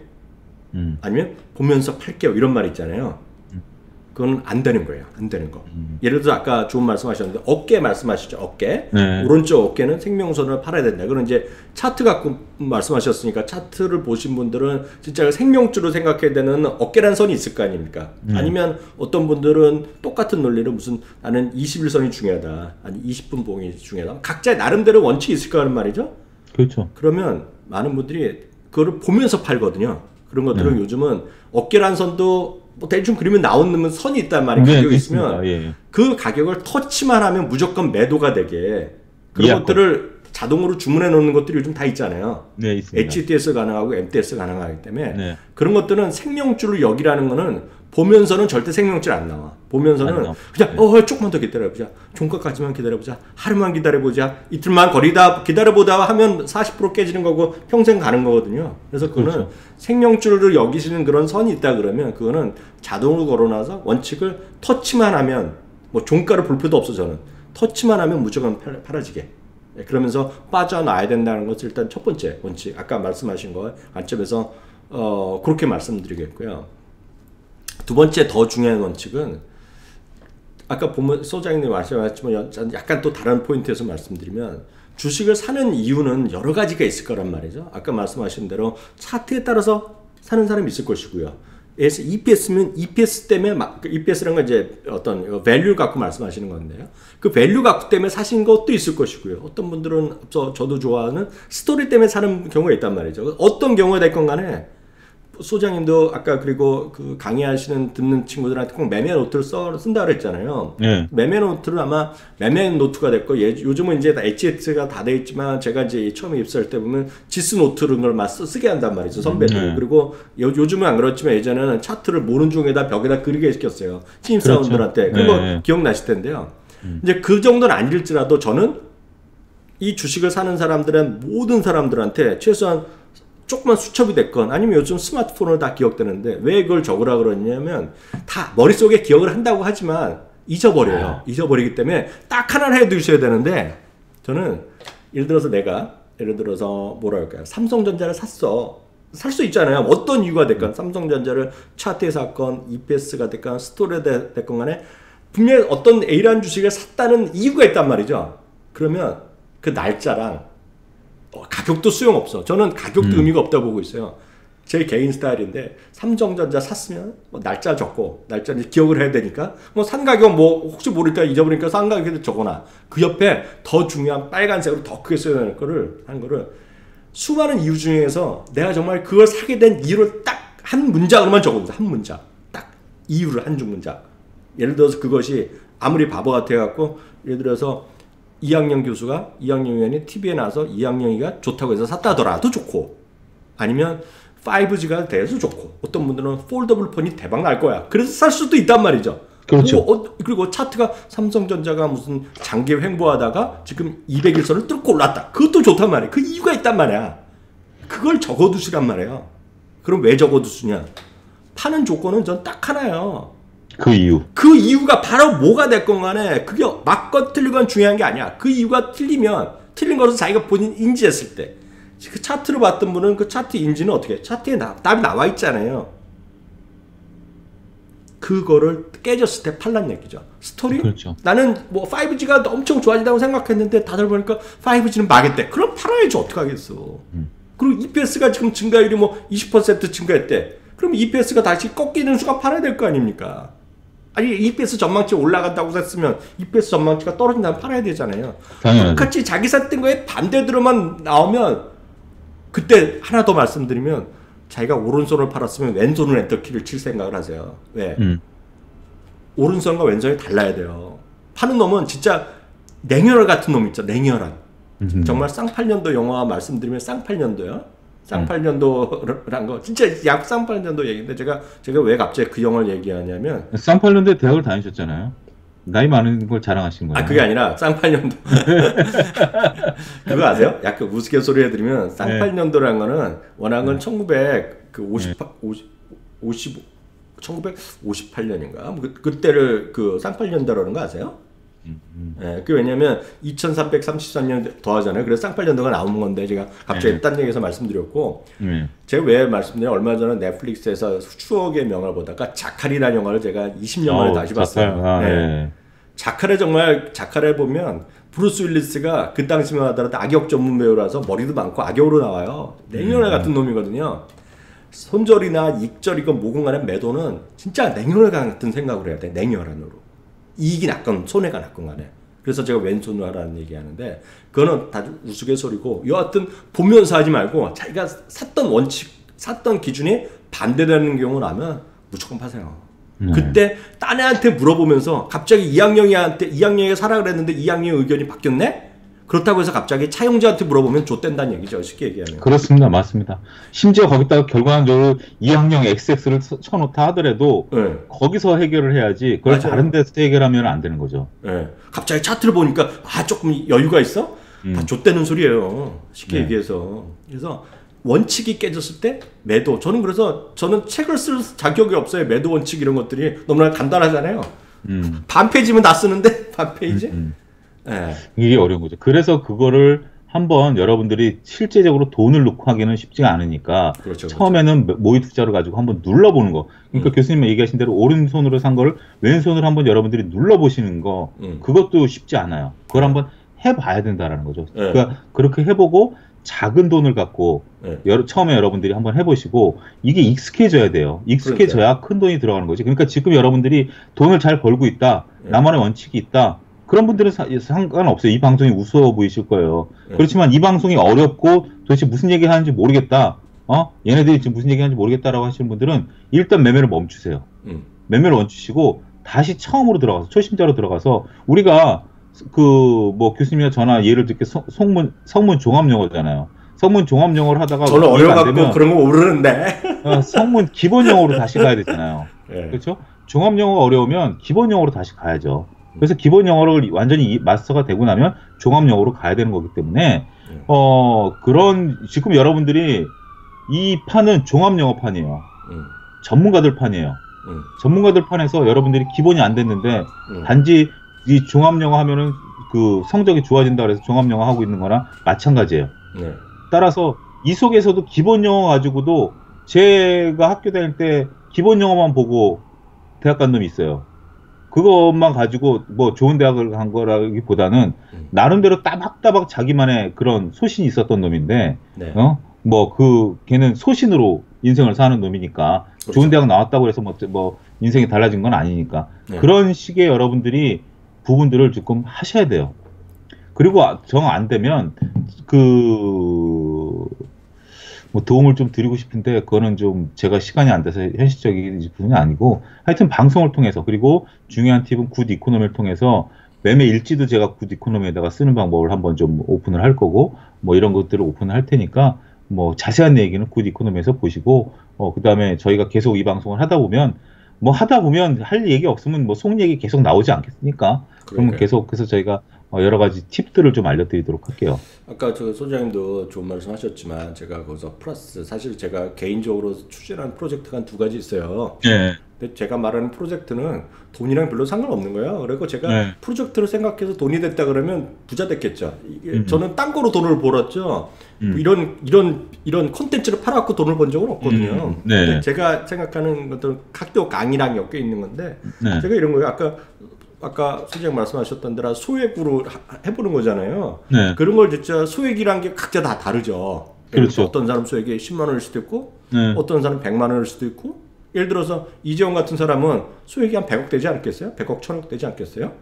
음. 아니면 보면서 팔게요. 이런 말 있잖아요. 음. 그건 안 되는 거예요. 안 되는 거. 음. 예를 들어 아까 좋은 말씀하셨는데 어깨 말씀하셨죠. 어깨. 네. 오른쪽 어깨는 생명선을 팔아야 된다. 그럼 이제 차트 갖고 말씀하셨으니까 차트를 보신 분들은 진짜 생명줄로 생각해야 되는 어깨란 선이 있을 거 아닙니까? 음. 아니면 어떤 분들은 똑같은 논리로 무슨 나는 이십일 선이 중요하다. 아니 이십 분 봉이 중요하다. 각자의 나름대로 원칙이 있을 거라는 말이죠. 그렇죠. 그러면 많은 분들이 그걸 보면서 팔거든요. 그런 것들은 네. 요즘은 어깨란 선도 뭐 대충 그리면 나오는 선이 있단 말이에요. 가격이 네, 있으면 예. 그 가격을 터치만 하면 무조건 매도가 되게 그런 예약권. 것들을 자동으로 주문해 놓는 것들이 요즘 다 있잖아요. 네, 있습니다. 에이치디에스 가능하고 엠디에스 가능하기 때문에 네. 그런 것들은 생명줄을 여기라는 거는 보면서는 절대 생명줄 안 나와. 보면서는 아니요. 그냥 네. 어 조금만 더 기다려보자. 종가까지만 기다려보자. 하루만 기다려보자. 이틀만 거리다 기다려보다 하면 사십 퍼센트 깨지는 거고 평생 가는 거거든요. 그래서 그거는 그렇죠. 생명줄을 여기시는 그런 선이 있다 그러면 그거는 자동으로 걸어놔서 원칙을 터치만 하면 뭐 종가를 볼 필요도 없어 저는. 터치만 하면 무조건 팔아지게. 그러면서 빠져나와야 된다는 것을 일단 첫 번째 원칙. 아까 말씀하신 거 관점에서 어, 그렇게 말씀드리겠고요. 두 번째 더 중요한 원칙은 아까 보면 소장님이 말씀하셨지만 약간 또 다른 포인트에서 말씀드리면 주식을 사는 이유는 여러 가지가 있을 거란 말이죠. 아까 말씀하신 대로 차트에 따라서 사는 사람이 있을 것이고요. 이피에스면 이피에스 때문에 막, 이피에스라는 건 이제 어떤 밸류 갖고 말씀하시는 건데요. 그 밸류 갖고 때문에 사신 것도 있을 것이고요. 어떤 분들은 저, 저도 좋아하는 스토리 때문에 사는 경우가 있단 말이죠. 어떤 경우가 될 건 간에 소장님도 아까 그리고 그 강의하시는 듣는 친구들한테 꼭 매매 노트를 써, 쓴다고 그랬잖아요. 네. 매매 노트를 아마 매매 노트가 됐고 예, 요즘은 이제 에이치에스가 다 돼 있지만 제가 이제 처음에 입사할 때 보면 지수 노트를 그걸 막 쓰게 한단 말이죠. 선배들. 네. 그리고 요, 요즘은 안 그렇지만 예전에는 차트를 모른 중에다 벽에다 그리게 시켰어요. 신입사원들한테. 그렇죠. 그거 네. 기억나실 텐데요. 음. 이제 그 정도는 아닐지라도 저는 이 주식을 사는 사람들은 모든 사람들한테 최소한 조그만 수첩이 됐건 아니면 요즘 스마트폰으로 다 기억되는데 왜 그걸 적으라 그러냐면 다 머릿속에 기억을 한다고 하지만 잊어버려요. 잊어버리기 때문에 딱 하나를 해두셔야 되는데 저는 예를 들어서 내가 예를 들어서 뭐랄까요 삼성전자를 샀어. 살 수 있잖아요. 어떤 이유가 됐건 삼성전자를 차트에 샀건 이피에스가 됐건 스토리에 됐건 간에 분명히 어떤 A라는 주식을 샀다는 이유가 있단 말이죠. 그러면 그 날짜랑 가격도 수용없어. 저는 가격도 음. 의미가 없다고 보고 있어요. 제 개인 스타일인데 삼성전자 샀으면 뭐 날짜 적고 날짜 이제 기억을 해야 되니까 뭐 산 가격 뭐 혹시 모르니까 잊어버리니까 산 가격에도 적어놔. 그 옆에 더 중요한 빨간색으로 더 크게 써야 될 거를 한 거를 수많은 이유 중에서 내가 정말 그걸 사게 된 이유를 딱 한 문장으로만 적어보세요. 한 문장 딱 이유를 한 줄 문장. 예를 들어서 그것이 아무리 바보 같아갖고 예를 들어서 이항영 교수가 이항영 의원이 티비에 나와서 이항영이가 좋다고 해서 샀다더라도 좋고 아니면 파이브지가 돼서 좋고 어떤 분들은 폴더블 폰이 대박 날 거야. 그래서 살 수도 있단 말이죠. 그렇죠. 그리고, 어, 그리고 차트가 삼성전자가 무슨 장기 횡보하다가 지금 이백일 선을 뚫고 올랐다. 그것도 좋단 말이야. 그 이유가 있단 말이야. 그걸 적어두시란 말이에요. 그럼 왜 적어두시냐. 파는 조건은 전 딱 하나예요. 그 이유. 그 이유가 바로 뭐가 됐건 간에 그게 맞건 틀리건 중요한 게 아니야. 그 이유가 틀리면 틀린 것은 자기가 본인 인지했을 때. 그 차트로 봤던 분은 그 차트 인지는 어떻게 해요? 차트에 나, 답이 나와 있잖아요. 그거를 깨졌을 때 팔란 얘기죠. 스토리? 그렇죠. 나는 뭐 파이브지가 엄청 좋아진다고 생각했는데 다들 보니까 파이브지는 망했대. 그럼 팔아야지 어떡하겠어. 음. 그리고 이피에스가 지금 증가율이 뭐 이십 퍼센트 증가했대. 그럼 이피에스가 다시 꺾이는 수가 팔아야 될 거 아닙니까? 아니 이피에스 전망치 올라간다고 샀으면 이피에스 전망치가 떨어진다면 팔아야 되잖아요. 당연하죠. 똑같이 자기 샀던 거에 반대로만 나오면 그때 하나 더 말씀드리면 자기가 오른손을 팔았으면 왼손으로 엔터키를 칠 생각을 하세요. 왜? 음. 오른손과 왼손이 달라야 돼요. 파는 놈은 진짜 냉혈 같은 놈 있죠. 냉혈한. 음. 정말 쌍팔년도 영화 말씀드리면 쌍팔년도요. 쌍팔년도란 거 진짜 약 쌍팔년도 얘기인데 제가 제가 왜 갑자기 그 영화를 얘기하냐면 쌍팔년도에 대학을 다니셨잖아요. 나이 많은 걸 자랑하신 거예요. 아 그게 아니라 쌍팔년도 그거 아세요? 약간 우스갯소리 해드리면 쌍팔년도라는 거는 워낙은 네. 천구백오십오, 네. 천구백오십팔 년인가 뭐 그, 그때를 그 쌍팔년도라는 거 아세요? 음, 음. 예, 그 왜냐면 이천사백삼십삼 년 더하잖아요. 그래서 쌍팔년도가 나온 건데 제가 갑자기 네. 딴 얘기에서 말씀드렸고 네. 제가 왜 말씀드려요? 얼마 전에 넷플릭스에서 추억의 명화를 보다가 자카리라는 영화를 제가 이십 년 만에 다시 봤어요. 아, 예. 네. 자카레 정말 자카레 보면 브루스 윌리스가 그 당시만 하더라도 악역 전문 배우라서 머리도 많고 악역으로 나와요. 냉혈의 음. 같은 놈이거든요. 손절이나 익절이건 뭐건 간에 매도는 진짜 냉혈의 같은 생각을 해야 돼. 냉혈한으로. 이익이 났건 손해가 났건 간에. 그래서 제가 왼손으로 하라는 얘기하는데 그거는 다 우스갯소리고 여하튼 보면서 하지 말고 자기가 샀던 원칙, 샀던 기준이 반대되는 경우라면 무조건 파세요. 네. 그때 딴 애한테 물어보면서 갑자기 이항영이한테 이항영이 사라 그랬는데 이항영의 의견이 바뀌었네? 그렇다고 해서 갑자기 차영주한테 물어보면 좆된다는 얘기죠. 쉽게 얘기하면. 그렇습니다. 맞습니다. 심지어 거기다가 결과적으로 이항영 엑스엑스를 쳐놓다 하더라도 네. 거기서 해결을 해야지 그걸 맞아요. 다른 데서 해결하면 안 되는 거죠. 네. 갑자기 차트를 보니까 아 조금 여유가 있어? 음. 다 좆되는 소리예요. 쉽게 네. 얘기해서. 그래서 원칙이 깨졌을 때 매도. 저는 그래서 저는 책을 쓸 자격이 없어요. 매도 원칙 이런 것들이 너무나 간단하잖아요. 음. 반 페이지면 다 쓰는데 반 페이지? 음, 음. 네. 이게 어려운 거죠. 그래서 그거를 한번 여러분들이 실제적으로 돈을 놓고 하기는 쉽지가 않으니까 그렇죠, 처음에는 그렇죠. 모의 투자로 가지고 한번 눌러보는 거. 그러니까 음. 교수님이 얘기하신 대로 오른손으로 산 거를 왼손으로 한번 여러분들이 눌러보시는 거. 음. 그것도 쉽지 않아요. 그걸 한번 해봐야 된다라는 거죠. 네. 그러니까 그렇게 해보고 작은 돈을 갖고 네. 여러, 처음에 여러분들이 한번 해보시고 이게 익숙해져야 돼요. 익숙해져야 그러니까요. 큰 돈이 들어가는 거지. 그러니까 지금 여러분들이 돈을 잘 벌고 있다. 네. 나만의 원칙이 있다. 그런 분들은 사, 상관없어요. 이 방송이 우스워 보이실 거예요. 네. 그렇지만 이 방송이 어렵고 도대체 무슨 얘기하는지 모르겠다. 어? 얘네들이 지금 무슨 얘기하는지 모르겠다라고 하시는 분들은 일단 매매를 멈추세요. 음. 매매를 멈추시고 다시 처음으로 들어가서 초심자로 들어가서 우리가 그, 뭐, 교수님이나 저나 예를 들게 성문, 성문 종합영어잖아요. 성문 종합영어를 하다가. 저는 어려갖고 그런 거 모르는데. 성문 기본영어로 다시 가야 되잖아요. 네. 그렇죠? 종합영어가 어려우면 기본영어로 다시 가야죠. 그래서 기본영어를 완전히 마스터가 되고 나면 종합영어로 가야 되는 거기 때문에, 네. 어, 그런, 지금 여러분들이 이 판은 종합영어판이에요. 네. 전문가들 판이에요. 네. 전문가들 판에서 여러분들이 기본이 안 됐는데, 네. 단지 이 종합영어 하면은 그 성적이 좋아진다 그래서 종합영어 하고 있는 거랑 마찬가지예요. 네. 따라서 이 속에서도 기본영어 가지고도 제가 학교 다닐 때 기본영어만 보고 대학 간 놈이 있어요. 그것만 가지고 뭐 좋은 대학을 간 거라기보다는 음. 나름대로 따박따박 자기만의 그런 소신이 있었던 놈인데 네. 어? 뭐 그 걔는 소신으로 인생을 사는 놈이니까 그렇죠. 좋은 대학 나왔다고 해서 뭐, 뭐 인생이 달라진 건 아니니까 네. 그런 식의 여러분들이 부분들을 조금 하셔야 돼요. 그리고 정 안 되면 그 뭐 도움을 좀 드리고 싶은데 그거는 좀 제가 시간이 안 돼서 현실적인 부분이 아니고 하여튼 방송을 통해서 그리고 중요한 팁은 굿이코노미를 통해서 매매 일지도 제가 굿이코노미에다가 쓰는 방법을 한번 좀 오픈을 할 거고 뭐 이런 것들을 오픈을 할 테니까 뭐 자세한 얘기는 굿이코노미에서 보시고 어 그 다음에 저희가 계속 이 방송을 하다 보면 뭐 하다 보면 할 얘기 없으면 뭐 속 얘기 계속 나오지 않겠습니까? 그러면 그러니까요. 계속해서 저희가 여러 가지 팁들을 좀 알려드리도록 할게요. 아까 저 소장님도 좋은 말씀하셨지만 제가 거기서 플러스 사실 제가 개인적으로 추진하는 프로젝트가 한 두 가지 있어요. 네. 근데 제가 말하는 프로젝트는 돈이랑 별로 상관없는 거예요. 그리고 제가 네. 프로젝트를 생각해서 돈이 됐다 그러면 부자 됐겠죠. 이게 음. 저는 딴 거로 돈을 벌었죠. 음. 뭐 이런 이런 이런 콘텐츠를 팔아갖고 돈을 번 적은 없거든요. 음. 네. 근데 제가 생각하는 것들은 학교 강의랑 엮여 있는 건데 네. 제가 이런 거예요. 아까 아까 소장 말씀하셨던 대로 소액으로 하, 해보는 거잖아요. 네. 그런 걸 진짜 소액이란 게 각자 다 다르죠. 그렇죠. 어떤 사람 소액이 십만 원일 수도 있고 네. 어떤 사람 백만 원일 수도 있고 예를 들어서 이재용 같은 사람은 소액이 한 백억 되지 않겠어요? 백억, 천억 되지 않겠어요?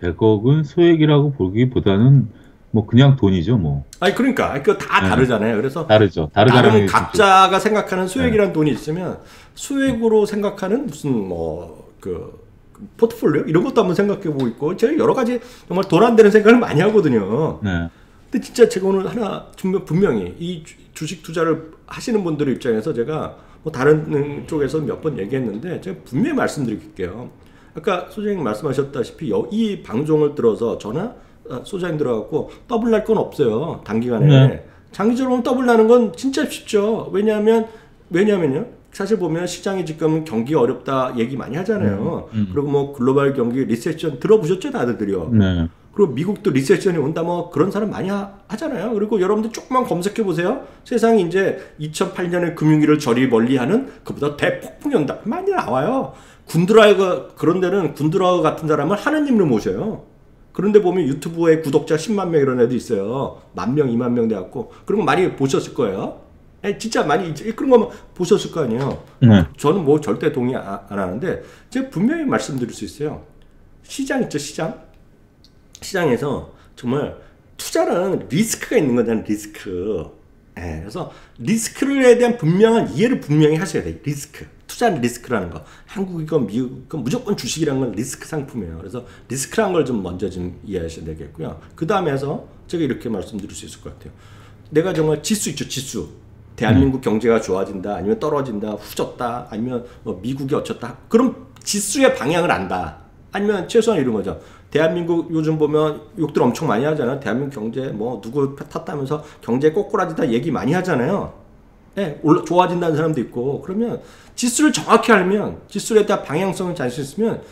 백억은 소액이라고 보기보다는 뭐 그냥 돈이죠 뭐. 아니 그러니까 그 다 네. 다르잖아요. 그래서 다르죠. 다른 각자가 있겠죠. 생각하는 소액이라는 네. 돈이 있으면 소액으로 생각하는 무슨 뭐 그 포트폴리오 이런 것도 한번 생각해보고 있고 제가 여러 가지 정말 돈 안 되는 생각을 많이 하거든요. 네. 근데 진짜 제가 오늘 하나 분명히 이 주식 투자를 하시는 분들 입장에서 제가 뭐 다른 쪽에서 몇 번 얘기했는데 제가 분명히 말씀드릴게요. 아까 소장님 말씀하셨다시피 이 방송을 들어서 저나 소장님 들어갖고 더블 날 건 없어요. 단기간에. 네. 장기적으로 더블 나는 건 진짜 쉽죠. 왜냐하면, 왜냐면요. 사실 보면 시장이 지금 경기 어렵다 얘기 많이 하잖아요. 음, 음. 그리고 뭐 글로벌 경기 리세션 들어보셨죠 다들들요. 네. 그리고 미국도 리세션이 온다 뭐 그런 사람 많이 하, 하잖아요. 그리고 여러분들 조금만 검색해 보세요. 세상이 이제 이천팔 년의 금융위기를 저리 멀리하는 그보다 대폭풍이 온다 많이 나와요. 군드라이가 그런 데는 군드라 같은 사람을 하느님을 모셔요. 그런데 보면 유튜브에 구독자 십만 명 이런 애도 있어요. 만 명, 이만 명 돼갖고 그런 거 많이 보셨을 거예요. 에, 진짜 많이 그런 거만 보셨을 거 아니에요. 네. 저는 뭐 절대 동의 안 하는데 제가 분명히 말씀드릴 수 있어요. 시장 있죠, 시장. 시장에서 정말 투자는 리스크가 있는 거잖아요, 리스크. 에, 그래서 리스크에 대한 분명한 이해를 분명히 하셔야 돼요. 리스크. 투자는 리스크라는 거. 한국이건 미국이건 무조건 주식이라는 건 리스크 상품이에요. 그래서 리스크라는 걸 좀 먼저 좀 이해하셔야 되겠고요. 그 다음에서 제가 이렇게 말씀드릴 수 있을 것 같아요. 내가 정말 지수 있죠, 지수. 대한민국 음. 경제가 좋아진다, 아니면 떨어진다, 후졌다, 아니면 뭐 미국이 어쩌다. 그럼 지수의 방향을 안다. 아니면 최소한 이런 거죠. 대한민국 요즘 보면 욕들 엄청 많이 하잖아요. 대한민국 경제 뭐 누구 탔다면서 경제 꼬꾸라지다 얘기 많이 하잖아요. 네, 올라, 좋아진다는 사람도 있고. 그러면 지수를 정확히 알면, 지수에 따라 방향성을 잘 수 있으면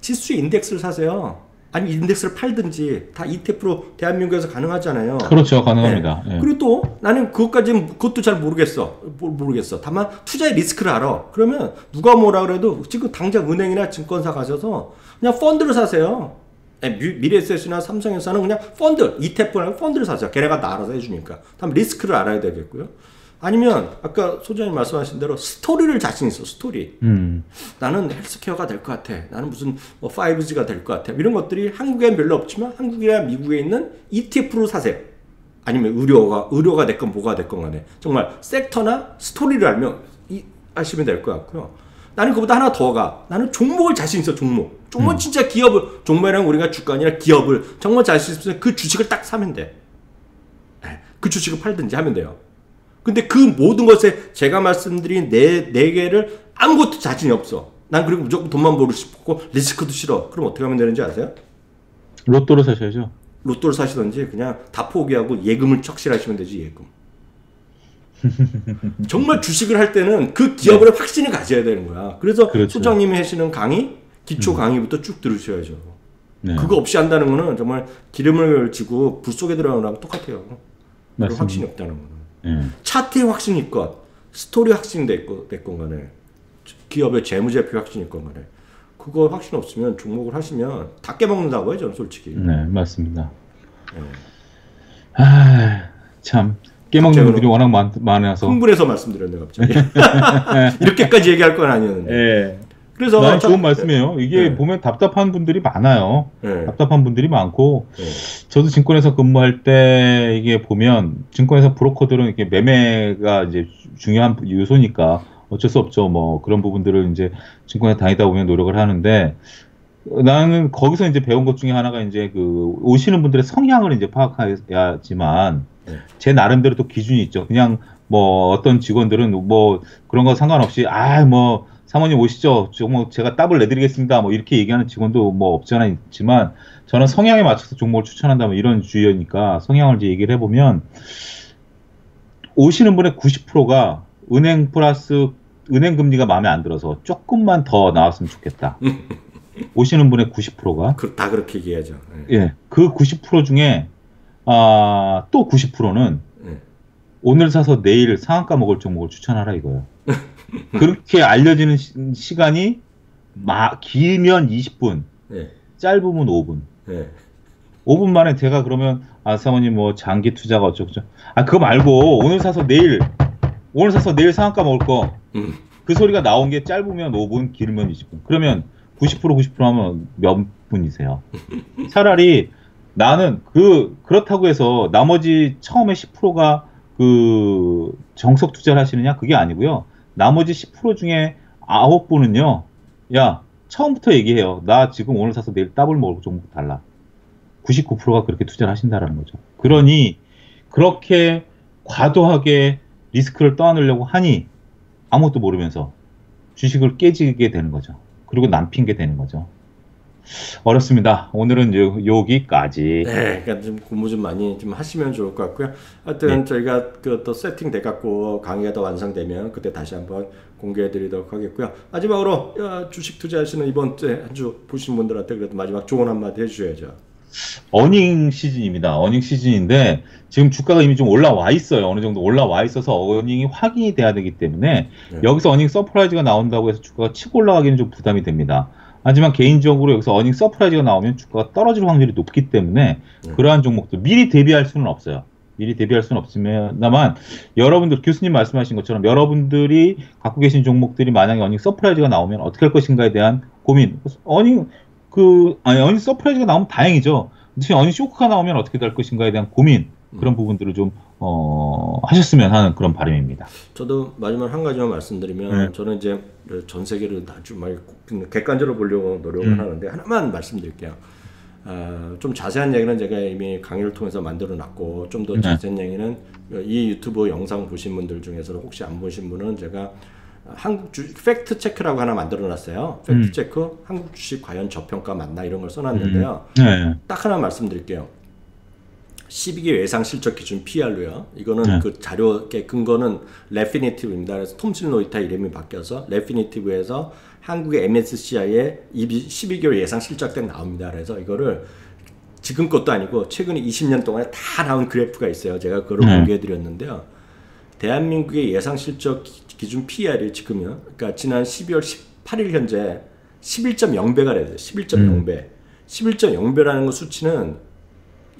지수 인덱스를 사세요. 아니면 인덱스를 팔든지. 다 이티에프로 대한민국에서 가능하잖아요. 그렇죠, 가능합니다. 네. 네. 그리고 또 나는 그것까지 그것도 잘 모르겠어 모르겠어 다만 투자의 리스크를 알아. 그러면 누가 뭐라 그래도 지금 당장 은행이나 증권사 가셔서 그냥 펀드를 사세요. 미래에셋이나 삼성에서는 그냥 펀드, 이티에프라는 펀드를 사세요. 걔네가 다 알아서 해주니까. 다음 리스크를 알아야 되겠고요. 아니면 아까 소장님 말씀하신 대로 스토리를 자신 있어. 스토리. 음. 나는 헬스케어가 될 것 같아. 나는 무슨 뭐 파이브지가 될 것 같아. 이런 것들이 한국엔 별로 없지만 한국이나 미국에 있는 이티에프로 사세요. 아니면 의료가 의료가 됐건 뭐가 됐건 간에 정말 섹터나 스토리를 알면 이, 하시면 될 것 같고요. 나는 그보다 하나 더 가. 나는 종목을 자신 있어. 종목. 정말 음. 진짜 기업을, 종목이랑 우리가 주가 아니라 기업을 정말 자신 있으면 그 주식을 딱 사면 돼. 그 주식을 팔든지 하면 돼요. 근데 그 모든 것에 제가 말씀드린 네, 네 개를 아무것도 자신이 없어. 난 그리고 무조건 돈만 벌고 싶고 리스크도 싫어. 그럼 어떻게 하면 되는지 아세요? 로또를 사셔야죠. 로또를 사시든지 그냥 다 포기하고 예금을 착실하시면 되지, 예금. 정말 주식을 할 때는 그 기업을 네. 확신을 가져야 되는 거야. 그래서 그렇죠. 소장님이 하시는 강의, 기초 음. 강의부터 쭉 들으셔야죠. 네. 그거 없이 한다는 거는 정말 기름을 지고 불 속에 들어가는 거랑 똑같아요. 맞습니다. 확신이 없다는 거는. 음. 차트의 확신이 있건 스토리 확신이 됐건 간에 기업의 재무제표 확신이 있건 간에 그거 확신 없으면 종목을 하시면 다 깨먹는다고요. 저는 솔직히 네 맞습니다. 네. 아, 참 깨먹는 분들이 워낙 많, 많아서 흥분해서 말씀드렸네 갑자기. 이렇게까지 얘기할 건 아니었는데 네. 그래서 참, 좋은 말씀이에요. 이게 네. 보면 답답한 분들이 많아요. 네. 답답한 분들이 많고 네. 저도 증권에서 근무할 때 이게 보면 증권에서 브로커들은 이렇게 매매가 이제 중요한 요소니까 어쩔 수 없죠. 뭐 그런 부분들을 이제 증권에 다니다 보면 노력을 하는데 나는 거기서 이제 배운 것 중에 하나가 이제 그 오시는 분들의 성향을 이제 파악해야지만 네. 제 나름대로 또 기준이 있죠. 그냥 뭐 어떤 직원들은 뭐 그런 거 상관없이 아 뭐 사모님 오시죠. 뭐 제가 답을 내드리겠습니다. 뭐 이렇게 얘기하는 직원도 뭐 없지 않아 있지만 저는 성향에 맞춰서 종목을 추천한다. 뭐 이런 주의니까 성향을 이제 얘기를 해보면 오시는 분의 구십 퍼센트가 은행 플러스 은행 금리가 마음에 안 들어서 조금만 더 나왔으면 좋겠다. 오시는 분의 구십 퍼센트가 그, 다 그렇게 얘기하죠. 네. 예, 그 구십 퍼센트 중에 아, 또 구십 퍼센트는 네. 오늘 사서 내일 상한가 먹을 종목을 추천하라 이거예요. 그렇게 알려지는 시, 시간이 마, 길면 이십 분, 네. 짧으면 오 분. 네. 오 분 만에 제가 그러면 아 사모님 뭐 장기 투자가 어쩌고 저쩌고 아 그거 말고 오늘 사서 내일 오늘 사서 내일 상한가 먹을 거 그 음. 소리가 나온 게 짧으면 오 분, 길면 이십 분. 그러면 구십 퍼센트 구십 퍼센트 하면 몇 분이세요? 차라리 나는 그 그렇다고 해서 나머지 처음에 십 퍼센트가 그 정석 투자를 하시느냐 그게 아니고요. 나머지 십 퍼센트 중에 아홉 분은요. 야 처음부터 얘기해요. 나 지금 오늘 사서 내일 따블 먹을 종목 달라. 구십구 퍼센트가 그렇게 투자를 하신다라는 거죠. 그러니 그렇게 과도하게 리스크를 떠안으려고 하니 아무것도 모르면서 주식을 깨지게 되는 거죠. 그리고 남핑게 되는 거죠. 어렵습니다. 오늘은 요, 여기까지. 네, 그러니까 좀 공부 좀 많이 좀 하시면 좋을 것 같고요. 하여튼 네. 저희가 그 또 세팅 돼 갖고 강의가 더 완성되면 그때 다시 한번 공개해 드리도록 하겠고요. 마지막으로 야, 주식 투자하시는 이번 주에 한 주 보신 분들한테 그래도 마지막 조언 한마디 해주셔야죠. 어닝 시즌입니다. 어닝 시즌인데 지금 주가가 이미 좀 올라와 있어요. 어느 정도 올라와 있어서 어닝이 확인이 돼야 되기 때문에 네. 여기서 어닝 서프라이즈가 나온다고 해서 주가가 치고 올라가기는 좀 부담이 됩니다. 하지만 개인적으로 여기서 어닝 서프라이즈가 나오면 주가가 떨어질 확률이 높기 때문에 네. 그러한 종목도 미리 대비할 수는 없어요. 미리 대비할 수는 없지만 다만 여러분들 교수님 말씀하신 것처럼 여러분들이 갖고 계신 종목들이 만약에 어닝 서프라이즈가 나오면 어떻게 할 것인가에 대한 고민. 어닝 그 아니 어닝 서프라이즈가 나오면 다행이죠. 대신 어닝 쇼크가 나오면 어떻게 될 것인가에 대한 고민 그런 부분들을 좀 어, 하셨으면 하는 그런 바람입니다. 저도 마지막 한 가지만 말씀드리면 네. 저는 이제 전 세계를 아주 많이 객관적으로 보려고 노력을 음. 하는데 하나만 말씀드릴게요. 어, 좀 자세한 얘기는 제가 이미 강의를 통해서 만들어놨고 좀 더 네. 자세한 얘기는 이 유튜브 영상 보신 분들 중에서 혹시 안 보신 분은 제가 한국 주식 팩트 체크라고 하나 만들어놨어요. 팩트 체크 음. 한국 주식 과연 저평가 맞나 이런 걸 써놨는데요. 음. 네. 딱 하나 말씀드릴게요. 십이 개 외상 실적 기준 피알로요. 이거는 네. 그 자료 근거는 레피니티브입니다. 그래서 톰슨로이터 이름이 바뀌어서 레피니티브에서 한국의 엠에스시아의 십이 개월 예상 실적 때 나옵니다. 그래서 이거를 지금 것도 아니고 최근 이십 년 동안에 다 나온 그래프가 있어요. 제가 그걸 네. 공개해드렸는데요. 대한민국의 예상 실적 기준 피알이 지금요. 그러니까 지난 십이월 십팔일 현재 십일 점 영 배가 돼요. 십일 점 영 배. 음. 십일 점 영 배라는 거 수치는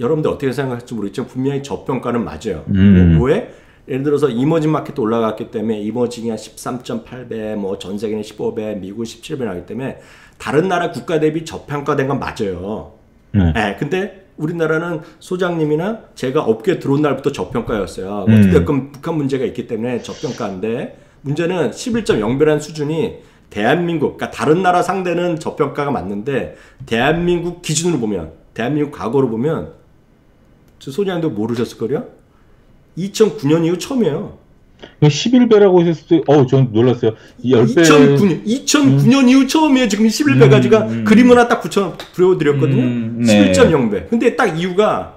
여러분들 어떻게 생각할지 모르겠지만 분명히 저평가는 맞아요. 음. 왜? 예를 들어서 이머징 마켓도 올라갔기 때문에 이머징이 한 십삼 점 팔 배, 뭐 전 세계는 십오 배, 미국은 십칠 배 나기 때문에 다른 나라 국가 대비 저평가된 건 맞아요. 네. 네, 근데 우리나라는 소장님이나 제가 업계에 들어온 날부터 저평가였어요. 음. 어쨌든 북한 문제가 있기 때문에 저평가인데 문제는 십일 점 영 배라는 수준이 대한민국, 그러니까 다른 나라 상대는 저평가가 맞는데 대한민국 기준으로 보면 대한민국 과거로 보면 저 소장님도 모르셨을걸요? 이천구 년 이후 처음이에요. 십일 배라고 하셨을 때, 어우, 전 놀랐어요. 십 배... 이천구 년 음. 이후 처음이에요. 지금 십일 배가 제가 음. 그림 하나 딱 붙여드렸거든요. 음. 네. 십일 점 영 배. 근데 딱 이유가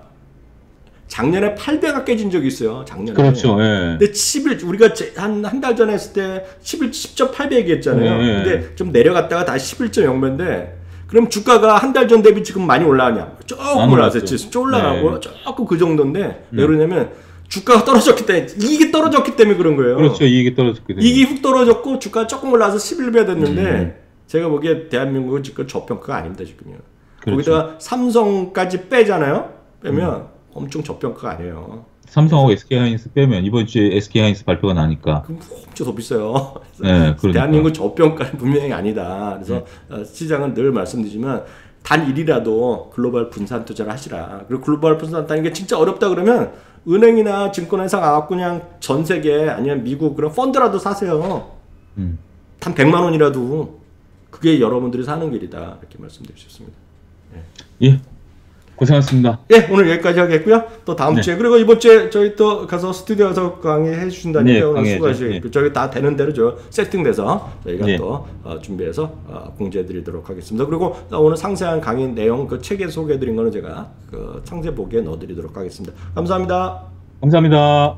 작년에 팔 배가 깨진 적이 있어요. 작년에. 그렇죠. 예. 근데 십일, 우리가 한, 한 달 전에 했을 때 십 점 팔 배 얘기했잖아요. 예. 근데 좀 내려갔다가 다시 십일 점 영 배인데 그럼 주가가 한 달 전 대비 지금 많이 올라가냐? 조금 올라갔지. 좀 올라가고 네. 조금 그 정도인데 음. 왜 그러냐면 주가가 떨어졌기 때문에 이익이 떨어졌기 때문에 그런 거예요. 그렇죠. 이익이 떨어졌기 때문에. 이익이 훅 떨어졌고 주가가 조금 올라와서 십일 배 됐는데 음. 제가 보기에 대한민국은 지금 저평가가 아닙니다. 지금요. 그렇죠. 거기다가 삼성까지 빼잖아요. 빼면 음. 엄청 저평가가 아니에요. 삼성하고 에스케이하이닉스 빼면 이번 주에 에스케이하이닉스 발표가 나니까 그럼 엄청 더 비싸요. 네, 그러니까. 대한민국 저평가는 분명히 아니다. 그래서 네. 시장은 늘 말씀드리지만 단일이라도 글로벌 분산 투자를 하시라. 그리고 글로벌 분산하는 게 진짜 어렵다 그러면 은행이나 증권회사 가서 그냥 전 세계 아니면 미국 그런 펀드라도 사세요. 음. 단 백만 원이라도 그게 여러분들이 사는 길이다 이렇게 말씀드릴 수 있습니다. 네. 예. 고생하셨습니다. 예, 오늘 여기까지 하겠고요. 또 다음 네. 주에 그리고 이번 주에 저희 또 가서 스튜디오 가서 강의 해주신다니까 오늘 수고하시고 저기 다 되는 대로 저 세팅돼서 저희가 네. 또 어, 준비해서 어, 공지해드리도록 하겠습니다. 그리고 오늘 상세한 강의 내용 그 책에 소개해드린 거는 제가 그 상세 보기에 넣어드리도록 하겠습니다. 감사합니다. 감사합니다.